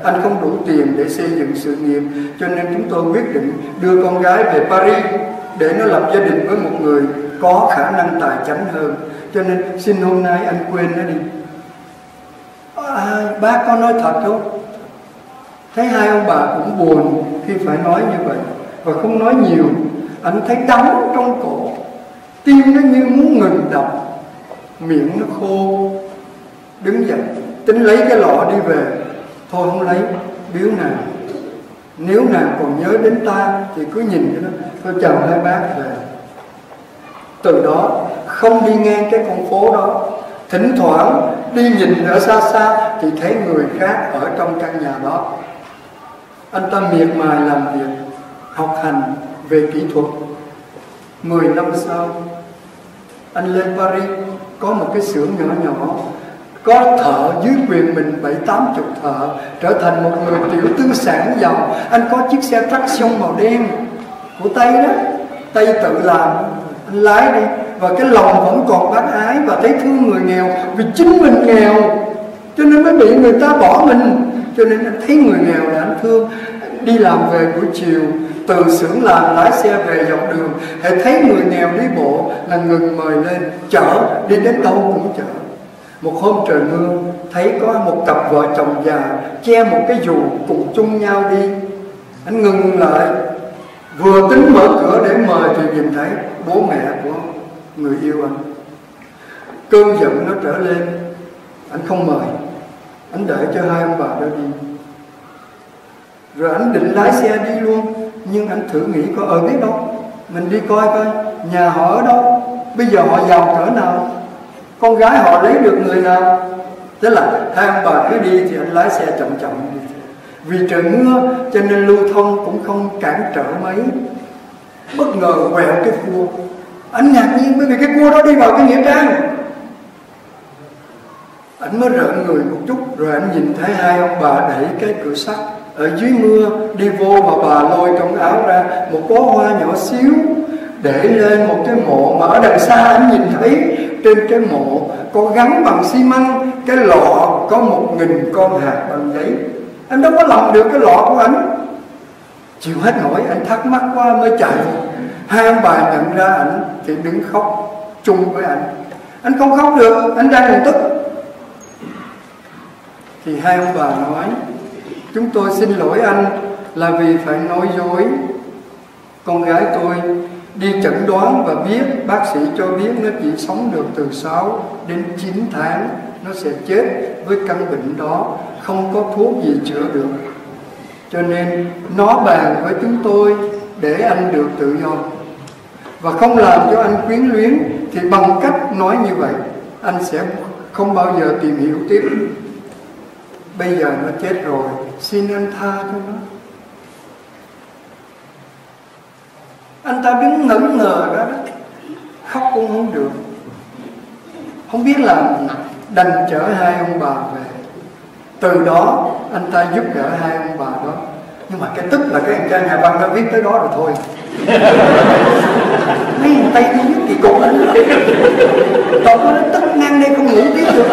anh không đủ tiền để xây dựng sự nghiệp, cho nên chúng tôi quyết định đưa con gái về Paris để nó lập gia đình với một người có khả năng tài chánh hơn, cho nên xin hôm nay anh quên nó đi. Bác có nói thật không? Thấy hai ông bà cũng buồn khi phải nói như vậy và không nói nhiều. Anh thấy đắng trong cổ, tim nó như muốn ngừng đập, miệng nó khô. Đứng dậy tính lấy cái lọ đi về. Thôi không lấy, biếu nàng, nếu nàng còn nhớ đến ta thì cứ nhìn cho nó. Tôi chào hai bác về. Từ đó không đi ngang cái con phố đó, thỉnh thoảng đi nhìn ở xa xa thì thấy người khác ở trong căn nhà đó. Anh ta miệt mài làm việc, học hành về kỹ thuật. 10 năm sau, anh lên Paris có một cái xưởng nhỏ, có thợ dưới quyền mình 7-80 thợ, trở thành một người tiểu tư sản giàu. Anh có chiếc xe traction màu đen của Tây đó, Tây tự làm, anh lái đi. Và cái lòng vẫn còn bác ái và thấy thương người nghèo, vì chính mình nghèo cho nên mới bị người ta bỏ mình. Cho nên anh thấy người nghèo là anh thương. Đi làm về buổi chiều, từ xưởng làm lái xe về dọc đường, hãy thấy người nghèo đi bộ là ngừng mời lên, chở, đi đến đâu cũng chở. Một hôm trời mưa, thấy có một cặp vợ chồng già che một cái dù cùng chung nhau đi. Anh ngừng lại, vừa tính mở cửa để mời thì nhìn thấy bố mẹ của người yêu anh. Cơn giận nó trở lên, anh không mời, anh để cho hai ông bà đó đi. Rồi anh định lái xe đi luôn, nhưng anh thử nghĩ có ở biết đâu, mình đi coi coi nhà họ ở đâu, bây giờ họ giàu cỡ nào, con gái họ lấy được người nào. Thế là hai ông bà cứ đi thì anh lái xe chậm chậm đi. Vì trời mưa cho nên lưu thông cũng không cản trở mấy. Bất ngờ quẹo cái cua, anh ngạc nhiên bởi vì cái cua đó đi vào cái nghĩa trang. Anh mới rợn người một chút, rồi anh nhìn thấy hai ông bà đẩy cái cửa sắt ở dưới mưa đi vô, mà bà lôi trong áo ra một bó hoa nhỏ xíu để lên một cái mộ. Mà ở đằng xa anh nhìn thấy trên cái mộ có gắn bằng xi măng cái lọ có 1000 con hạt bằng giấy. Anh đâu có lòng được cái lọ của anh, chịu hết nổi. Anh thắc mắc quá mới chạy. Hai ông bà nhận ra ảnh thì đứng khóc chung với ảnh. Anh không khóc được, anh đang tức. Thì hai ông bà nói, chúng tôi xin lỗi anh là vì phải nói dối. Con gái tôi đi chẩn đoán và biết, bác sĩ cho biết nó chỉ sống được từ 6 đến 9 tháng. Nó sẽ chết với căn bệnh đó, không có thuốc gì chữa được. Cho nên nó bàn với chúng tôi để anh được tự do và không làm cho anh quyến luyến. Thì bằng cách nói như vậy, anh sẽ không bao giờ tìm hiểu tiếp. Bây giờ nó chết rồi, xin anh tha cho nó. Anh ta đứng ngẩn ngờ đó, khóc cũng không được, không biết làm gì, đành chở hai ông bà về. Từ đó anh ta giúp đỡ hai ông bà đó. Nhưng mà cái tức là cái anh trai nhà văn đã viết tới đó rồi thôi. Mấy thằng Tây đi kỳ cục lắm. Tao có tức ngang đây không nghĩ tiếp được.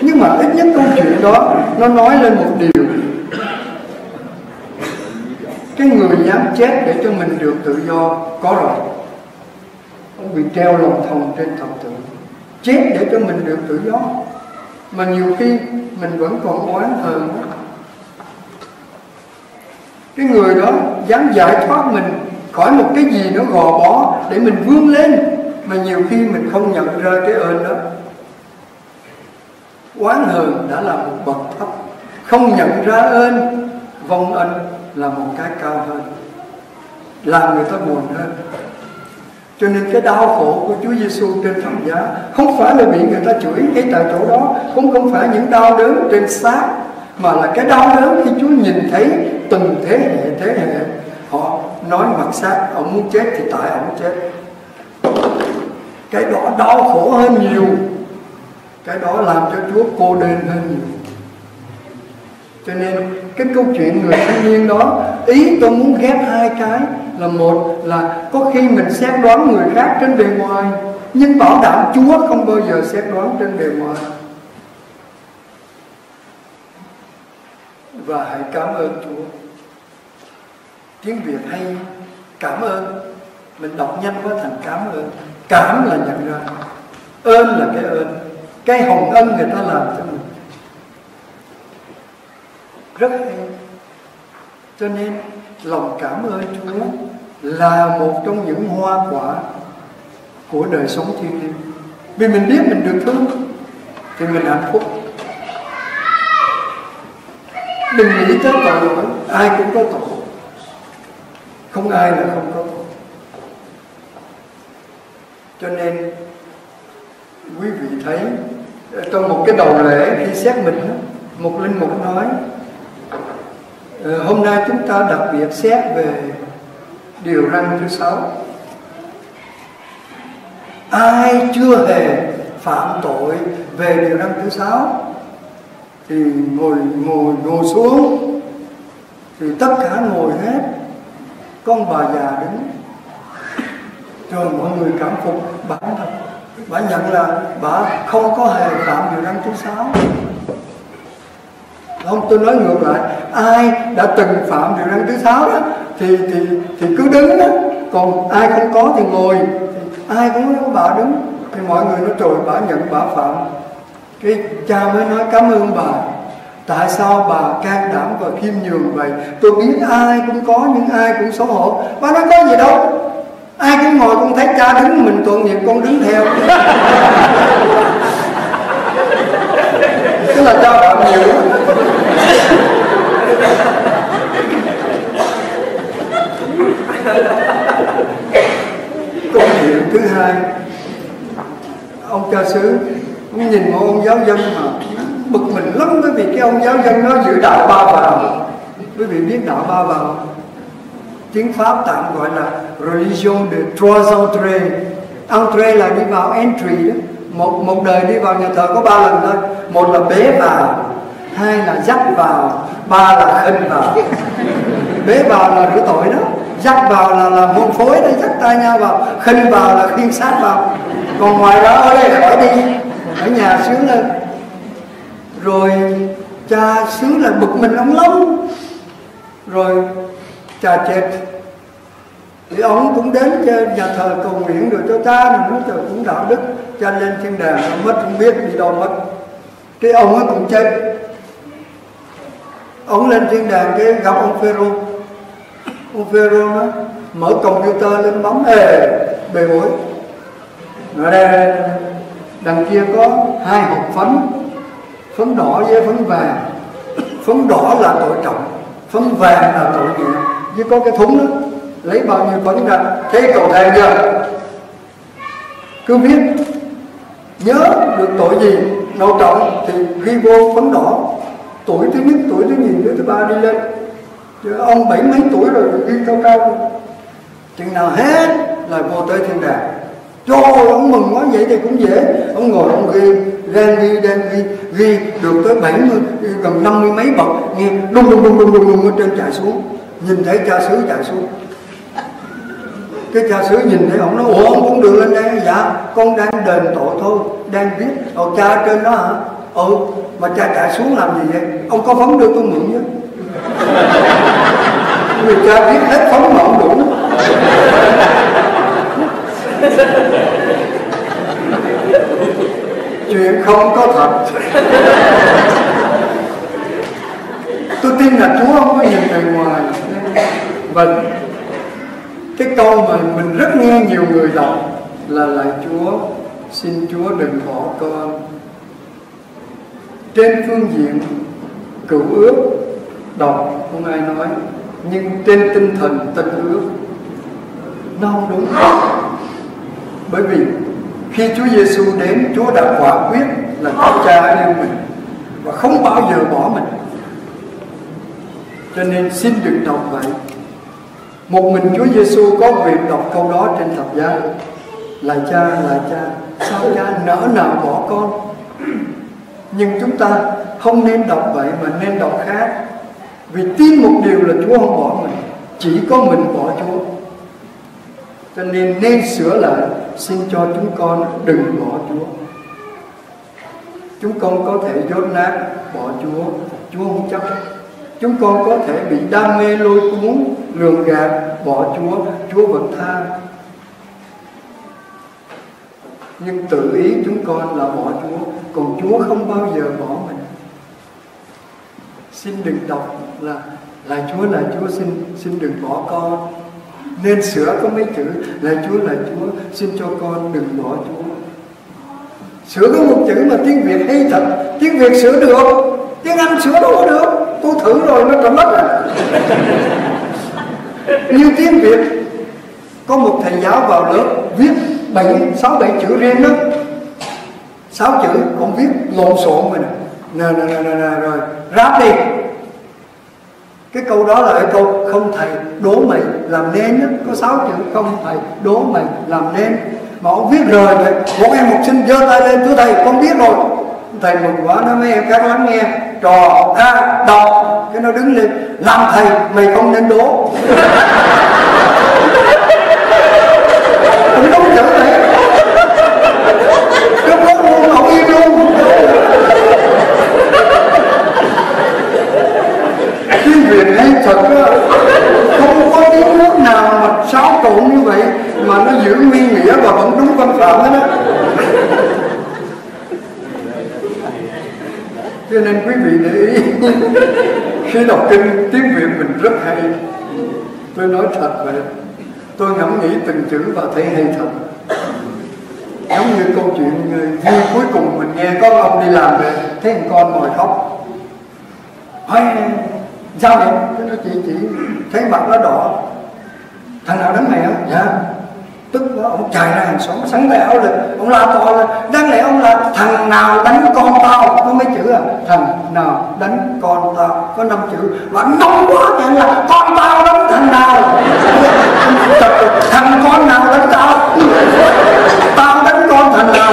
Nhưng mà ít nhất câu chuyện đó nó nói lên một điều: cái người dám chết để cho mình được tự do có rồi, ông bị treo lòng thòng trên thập tự. Chết để cho mình được tự do mà nhiều khi mình vẫn còn oán hờn. Cái người đó dám giải thoát mình khỏi một cái gì nó gò bó để mình vươn lên, mà nhiều khi mình không nhận ra cái ơn đó. Oán hờn đã là một bậc thấp, không nhận ra ơn, vong ân là một cái cao hơn, làm người ta buồn hơn. Cho nên cái đau khổ của Chúa Giêsu trên thập giá không phải là bị người ta chửi cái tại chỗ đó, cũng không phải những đau đớn trên xác, mà là cái đau đớn khi Chúa nhìn thấy từng thế hệ họ nói mặc xác ông muốn chết thì tại ông chết. Cái đó đau khổ hơn nhiều, cái đó làm cho Chúa cô đơn hơn nhiều. Cho nên cái câu chuyện người thanh niên đó, ý tôi muốn ghép hai cái là, một là có khi mình xét đoán người khác trên bề ngoài, nhưng bảo đảm Chúa không bao giờ xét đoán trên bề ngoài. Và hãy cảm ơn Chúa. Tiếng Việt hay cảm ơn, mình đọc nhanh quá thành cảm ơn. Cảm là nhận ra, ơn là cái ơn, cái hồng ân người ta làm cho mình rất hay. Cho nên lòng cảm ơn Chúa là một trong những hoa quả của đời sống thiên liêng. Vì mình biết mình được thương thì mình hạnh phúc. Đừng nghĩ tới tội lỗi, ai cũng có tội, không ai là không có tội. Cho nên quý vị thấy trong một cái đầu lễ khi xét mình, một linh mục nói hôm nay chúng ta đặc biệt xét về điều răn thứ 6. Ai chưa hề phạm tội về điều răn thứ 6 thì ngồi xuống, thì tất cả ngồi hết. Con bà già đứng, rồi mọi người cảm phục bà thật. Bà nhận là bà không có hề phạm điều răn thứ 6. Không, tôi nói ngược lại, ai đã từng phạm điều răn thứ 6 đó thì cứ đứng đó, còn ai không có thì ngồi. Ai cũng nói bà đứng thì mọi người nói trời, bà nhận bà phạm. Cái cha mới nói cảm ơn bà, tại sao bà can đảm và khiêm nhường vậy? Tôi biết ai cũng có nhưng ai cũng xấu hổ. Bà nói có gì đâu, ai cũng ngồi, con thấy cha đứng mình tội nghiệp con đứng theo. Tức là cha phạm nhiều. Câu chuyện thứ hai, ông cha xứ nhìn một ông giáo dân mà bực mình lắm, bởi vì cái ông giáo dân nó giữ đạo ba vào. Quý vị biết đạo ba vào, tiếng Pháp tạm gọi là religion de trois entrées. Entrée là đi vào, entry đó. Một đời đi vào nhà thờ có 3 lần thôi. Một là bế vào, hai là dắt vào, ba là khinh vào. Bế vào là rửa tội đó, dắt vào là hôn phối đó, dắt tay nhau vào, khinh vào là khiên sát vào. Còn ngoài đó ở đây khỏi đi, ở nhà xứ lên. Rồi cha xứ là bực mình ông lắm, rồi cha chết. Thì ông cũng đến nhà thờ cầu nguyện rồi cho cha, mình nói trời cũng đạo đức, cha lên thiên đàng, ông mất không biết đi đâu mất. Cái ông ấy cũng chết. Ông lên thiên đàng cái gặp ông Phêrô. Ông Phêrô đó mở computer lên bấm, bề bối. Ở đây đằng kia có 2 hộp phấn, phấn đỏ với phấn vàng. Phấn đỏ là tội trọng, phấn vàng là tội nhẹ. Chứ có cái thúng đó, lấy bao nhiêu phấn ra, thế cậu thầy giờ cứ viết nhớ được tội gì nâu trọng thì ghi vô phấn đỏ. Tuổi thứ nhất, tuổi thứ nhì, tuổi thứ ba đi lên. Chứ ông 70 mấy tuổi rồi ghi cao cao, chừng nào hết là vô tới thiên đàng. Trời ơi, ông mừng quá, vậy thì cũng dễ. Ông ngồi ông ghi được tới 70, gần 50 mấy bậc, nghe đung ở trên chạy xuống, nhìn thấy cha xứ chạy xuống. Cái cha xứ nhìn thấy ông nói, ủa ông cũng được lên đây? Dạ, con đang đền tội thôi, đang viết. Ông cha trên đó hả? Ừ, mà cha chạy xuống làm gì vậy? Ông có phóng đưa tôi mượn chứ. Người cha viết hết phóng mà ông đủ. Chuyện không có thật. Tôi tin là Chúa không có nhìn bề ngoài. Và cái câu mà mình rất nghe nhiều người đọc là lạy Chúa, xin Chúa đừng bỏ con. Trên phương diện cựu ước đọc không ai nói, nhưng trên tinh thần tân ước nó không đúng. Bởi vì khi Chúa Giêsu đến, Chúa đã quả quyết là có Cha ở yêu mình và không bao giờ bỏ mình. Cho nên xin đừng đọc vậy. Một mình Chúa Giêsu có quyền đọc câu đó trên thập giá. Là Cha, sao Cha nỡ nào bỏ con? Nhưng chúng ta không nên đọc vậy mà nên đọc khác. Vì tin một điều là Chúa không bỏ mình, chỉ có mình bỏ Chúa. Cho nên nên sửa lại, xin cho chúng con đừng bỏ Chúa. Chúng con có thể dốt nát, bỏ Chúa, Chúa không chấp. Chúng con có thể bị đam mê lôi cuốn, lường gạt, bỏ Chúa, Chúa vẫn tha. Nhưng tự ý chúng con là bỏ Chúa, còn Chúa không bao giờ bỏ mình. Xin đừng đọc là Chúa xin đừng bỏ con. Nên sửa có mấy chữ là Chúa, xin cho con đừng bỏ Chúa. Sửa có một chữ mà tiếng Việt hay thật, tiếng Việt sửa được, tiếng Anh sửa đâu có được. Tôi thử rồi nó trầm mất rồi. Như tiếng Việt có một thầy giáo vào lớp viết 6-7 chữ riêng đó, 6 chữ ông viết lộn xộn rồi nè rồi ráp đi. Cái câu đó là cái câu không thầy đố mày làm nên đó. Có 6 chữ không thầy đố mày làm nên mà ông viết rồi. Một em học sinh giơ tay lên, thưa thầy con biết rồi. Thầy mừng quá nói mấy em các lắng nghe trò ra đọc, cái nó đứng lên làm thầy mày không nên đố. Cũng đúng chữ này. Lúc đó luôn không yên luôn. Tiếng Việt hay thật đó. Không có tiếng nước nào mà xáo trộn như vậy mà nó giữ nguyên nghĩa và vẫn đúng văn phạm hết á. Cho nên quý vị để ý. Khi đọc kinh tiếng Việt mình rất hay. Tôi nói thật vậy. Tôi ngẫm nghĩ từng chữ và thấy hay thật. Giống như câu chuyện vui cuối cùng mình nghe, có ông đi làm về thấy con ngồi khóc. Hỏi sao vậy? Nó chỉ thấy mặt nó đỏ. Thằng nào đánh mày á? Dạ. Tức quá ông chạy ra hàng xóm sắn tay áo lên, ông la to lên, đáng lẽ ông là thằng nào đánh con tao, có mấy chữ à, thằng nào đánh con tao, có 5 chữ và nóng quá chẳng là con tao đánh thằng nào. Thằng con nào đánh tao, tao đánh con thằng nào.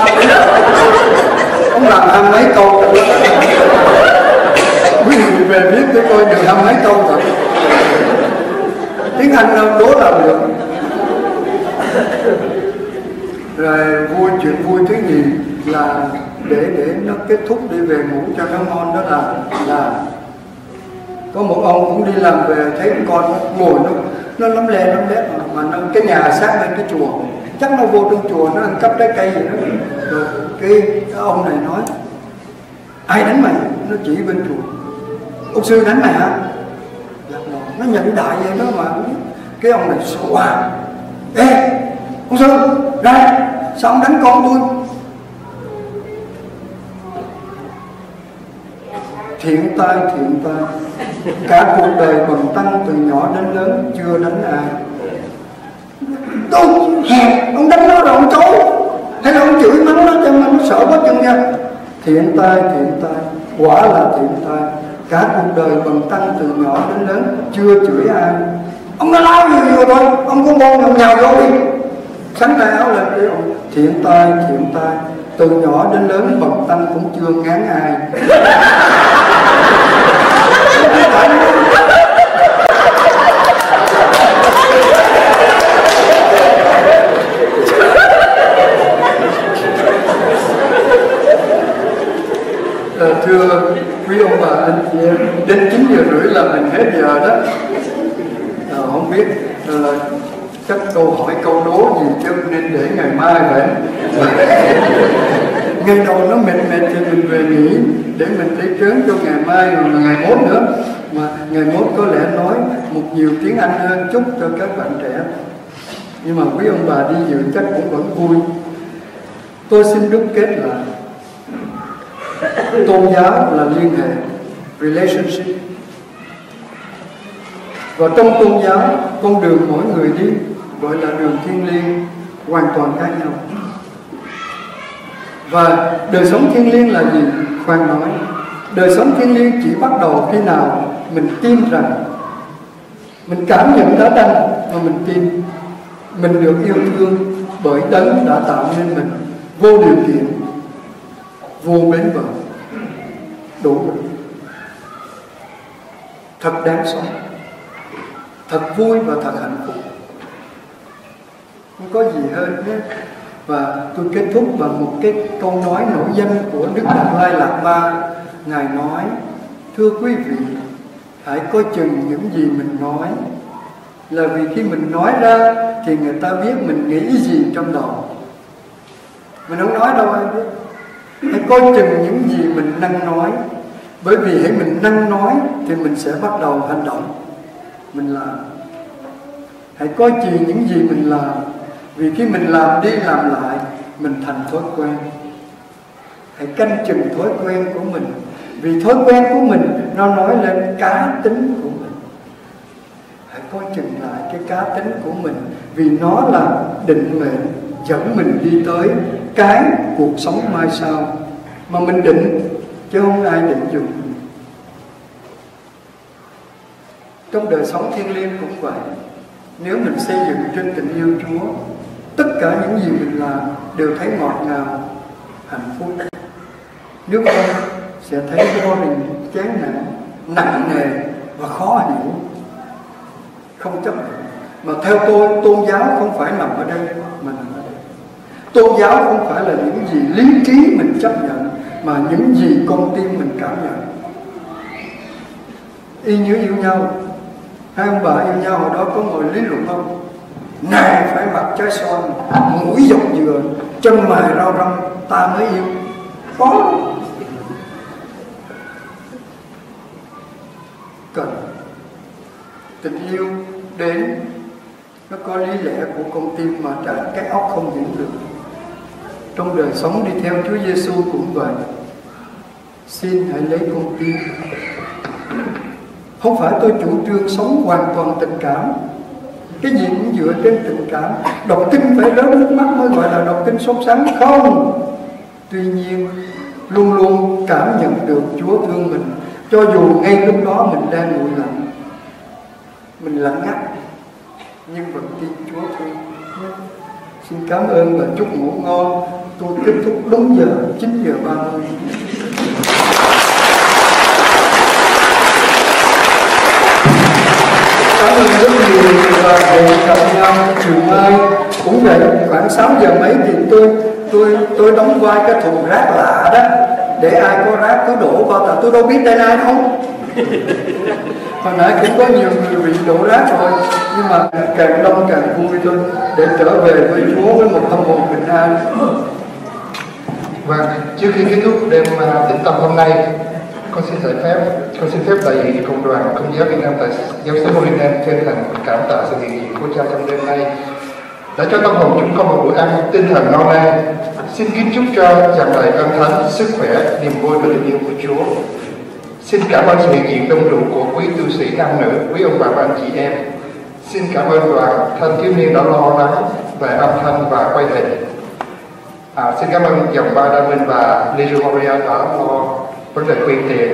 Ông làm 20 mấy câu. Quý vị về viết tôi coi được 20 mấy câu thật. Tiếng Anh đâu đố làm được. Rồi chuyện vui thứ nhì là để nó kết thúc đi về ngủ cho nó ngon, đó là có một ông cũng đi làm về thấy con ngồi nó lấm lét mà nó, cái nhà sát bên cái chùa, chắc nó vô trong chùa nó ăn cắp trái cây gì đó. Rồi cái ông này nói ai đánh mày, nó chỉ bên chùa, ông sư đánh mày hả? Nó nhận đại vậy đó mà cái ông này sợ quá. Ê, ông sư, ra, sao ông đánh con tôi? Thiện tai, cả cuộc đời bần tăng từ nhỏ đến lớn chưa đánh ai. Tôi hèn, ông đánh nó rồi ông trốn, hay là ông chửi mắng nó cho nó sợ quá chân nha. Thiện tai, quả là thiện tai, cả cuộc đời bần tăng từ nhỏ đến lớn chưa chửi ai. Ông nó lao nhiều thôi, ông có môn ông nhào vô đi. Sánh tay áo lên đi ông. Thiện tai, từ nhỏ đến lớn bậc tăng cũng chưa ngán ai. Thưa quý ông bà anh chị em, đến 9:30 là mình hết giờ đó. Không biết là chắc câu hỏi câu đố gì chứ nên để ngày mai vậy. Ngày đầu nó mệt thì mình về nghỉ để mình lấy trớn cho ngày mai rồi ngày mốt nữa. Mà ngày mốt có lẽ nói một nhiều tiếng Anh hơn chút cho các bạn trẻ. Nhưng mà quý ông bà đi dự chắc cũng vẫn vui. Tôi xin đúc kết là tôn giáo là liên hệ, relationship. Và trong tôn giáo, con đường mỗi người đi gọi là đường thiêng liêng. hoàn toàn khác nhau. Và đời sống thiêng liêng là gì? Khoan nói, đời sống thiêng liêng chỉ bắt đầu khi nào mình tin rằng, mình cảm nhận tới đấng mà mình tin, mình được yêu thương bởi đấng đã tạo nên mình vô điều kiện, vô bến bờ, đủ, thật đáng sống, thật vui và thật hạnh phúc. Không có gì hơn hết. Và tôi kết thúc bằng một cái câu nói nổi danh của Đức Đạt Lai Lạt Ma. Ngài nói: thưa quý vị, hãy coi chừng những gì mình nói, là vì khi mình nói ra thì người ta biết mình nghĩ gì trong đầu. Mình không nói đâu ai biết. Hãy coi chừng những gì mình năng nói, bởi vì hãy mình năng nói thì mình sẽ bắt đầu hành động, mình làm. Hãy coi chừng những gì mình làm, vì khi mình làm đi làm lại mình thành thói quen. Hãy canh chừng thói quen của mình, vì thói quen của mình nó nói lên cá tính của mình. Hãy coi chừng lại cái cá tính của mình, vì nó là định mệnh dẫn mình đi tới cái cuộc sống mai sau mà mình định, chứ không ai định dùng. Trong đời sống thiêng liêng cũng vậy. Nếu mình xây dựng trên tình yêu Chúa, tất cả những gì mình làm đều thấy ngọt ngào, hạnh phúc. Nếu không sẽ thấy vô mình chán nản, nặng nề và khó hiểu, không chấp nhận. Mà theo tôi, tôn giáo không phải nằm ở đây mà nằm ở đây. Tôn giáo không phải là những gì lý trí mình chấp nhận, mà những gì con tim mình cảm nhận. Y như yêu nhau, hai ông bà yêu nhau hồi đó có ngồi lý luận không? Này phải mặc trái xoan, mũi dọc dừa, chân mài rau răm, ta mới yêu. Khó. Cần tình yêu đến, nó có lý lẽ của con tim mà trả cái óc không hiểu được. Trong đời sống đi theo Chúa Giêsu cũng vậy. Xin hãy lấy con tim. Không phải tôi chủ trương sống hoàn toàn tình cảm, cái gì cũng dựa trên tình cảm. Đọc kinh phải rớt nước mắt mới gọi là đọc kinh sốt sắng, không. Tuy nhiên, luôn luôn cảm nhận được Chúa thương mình, cho dù ngay lúc đó mình đang nguội lạnh, mình lạnh ngắt, nhưng vẫn tin Chúa thương. Xin cảm ơn và chúc ngủ ngon. Tôi kết thúc đúng giờ 9:30. Cảm ơn rất nhiều và hẹn gặp nhau chiều mai. Cũng vậy, khoảng 6 giờ mấy thì tôi đóng vai cái thùng rác lạ đó, để ai có rác cứ đổ vào, tại tôi đâu biết đây là ai không. Hồi nãy cũng có nhiều người bị đổ rác rồi, nhưng mà càng đông càng vui thôi, để trở về với Chúa với một tâm hồn bình an. Và trước khi kết thúc đêm tĩnh tâm hôm nay, con xin phép đại diện Cộng đoàn Công giáo Việt Nam tại giáo xứ Hội Nam chân thành cảm tạ sự hiện diện của Cha trong đêm nay, đã cho tâm hồn chúng con một bữa ăn tinh thần ngon lành. Xin kính chúc cho tràn đầy an thánh, sức khỏe, niềm vui và tình yêu của Chúa. Xin cảm ơn sự hiện diện đông đủ của quý tu sĩ nam nữ, quý ông bà và anh chị em. Xin cảm ơn đoàn thanh thiếu niên đã lo lắng về âm thanh và quay hình. Xin cảm ơn dòng ba Đa Minh và Lê Maria đã lo vấn đề quyên tiền.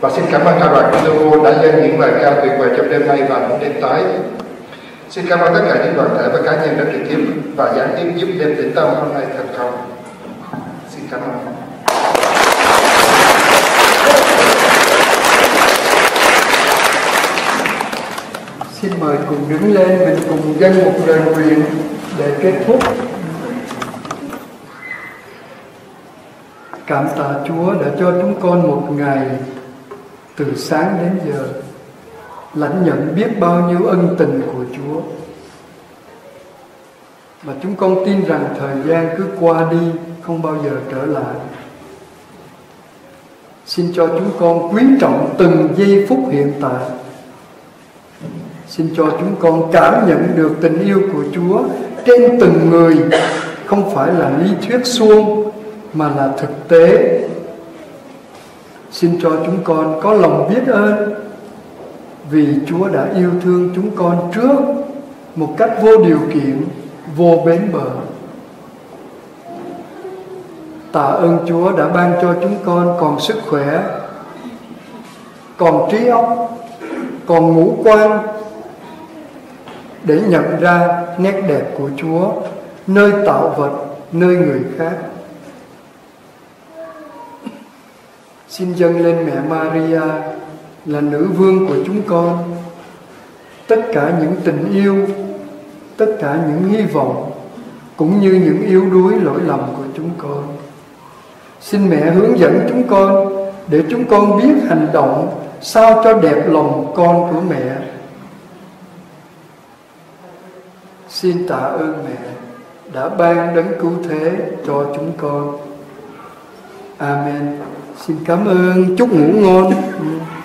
Và xin cảm ơn các đoàn Cô đã dành những lời ca tuyệt vời trong đêm nay và những đêm tới. Xin cảm ơn tất cả những đoàn thể và cá nhân đã trực tiếp và gián tiếp giúp đêm tĩnh tâm hôm nay thành công. Xin cảm ơn. Xin mời cùng đứng lên, mình cùng dâng một lời nguyện để kết thúc. Cảm tạ Chúa đã cho chúng con một ngày từ sáng đến giờ lãnh nhận biết bao nhiêu ân tình của Chúa. Mà chúng con tin rằng thời gian cứ qua đi, không bao giờ trở lại. Xin cho chúng con quý trọng từng giây phút hiện tại. Xin cho chúng con cảm nhận được tình yêu của Chúa trên từng người, không phải là lý thuyết suông mà là thực tế. Xin cho chúng con có lòng biết ơn, vì Chúa đã yêu thương chúng con trước một cách vô điều kiện vô bến bờ. Tạ ơn Chúa đã ban cho chúng con còn sức khỏe, còn trí óc, còn ngũ quan để nhận ra nét đẹp của Chúa nơi tạo vật, nơi người khác. Xin dâng lên Mẹ Maria là nữ vương của chúng con tất cả những tình yêu, tất cả những hy vọng, cũng như những yếu đuối lỗi lầm của chúng con. Xin mẹ hướng dẫn chúng con để chúng con biết hành động sao cho đẹp lòng con của mẹ. Xin tạ ơn mẹ đã ban đấng cứu thế cho chúng con. Amen. Xin cảm ơn, chúc ngủ ngon.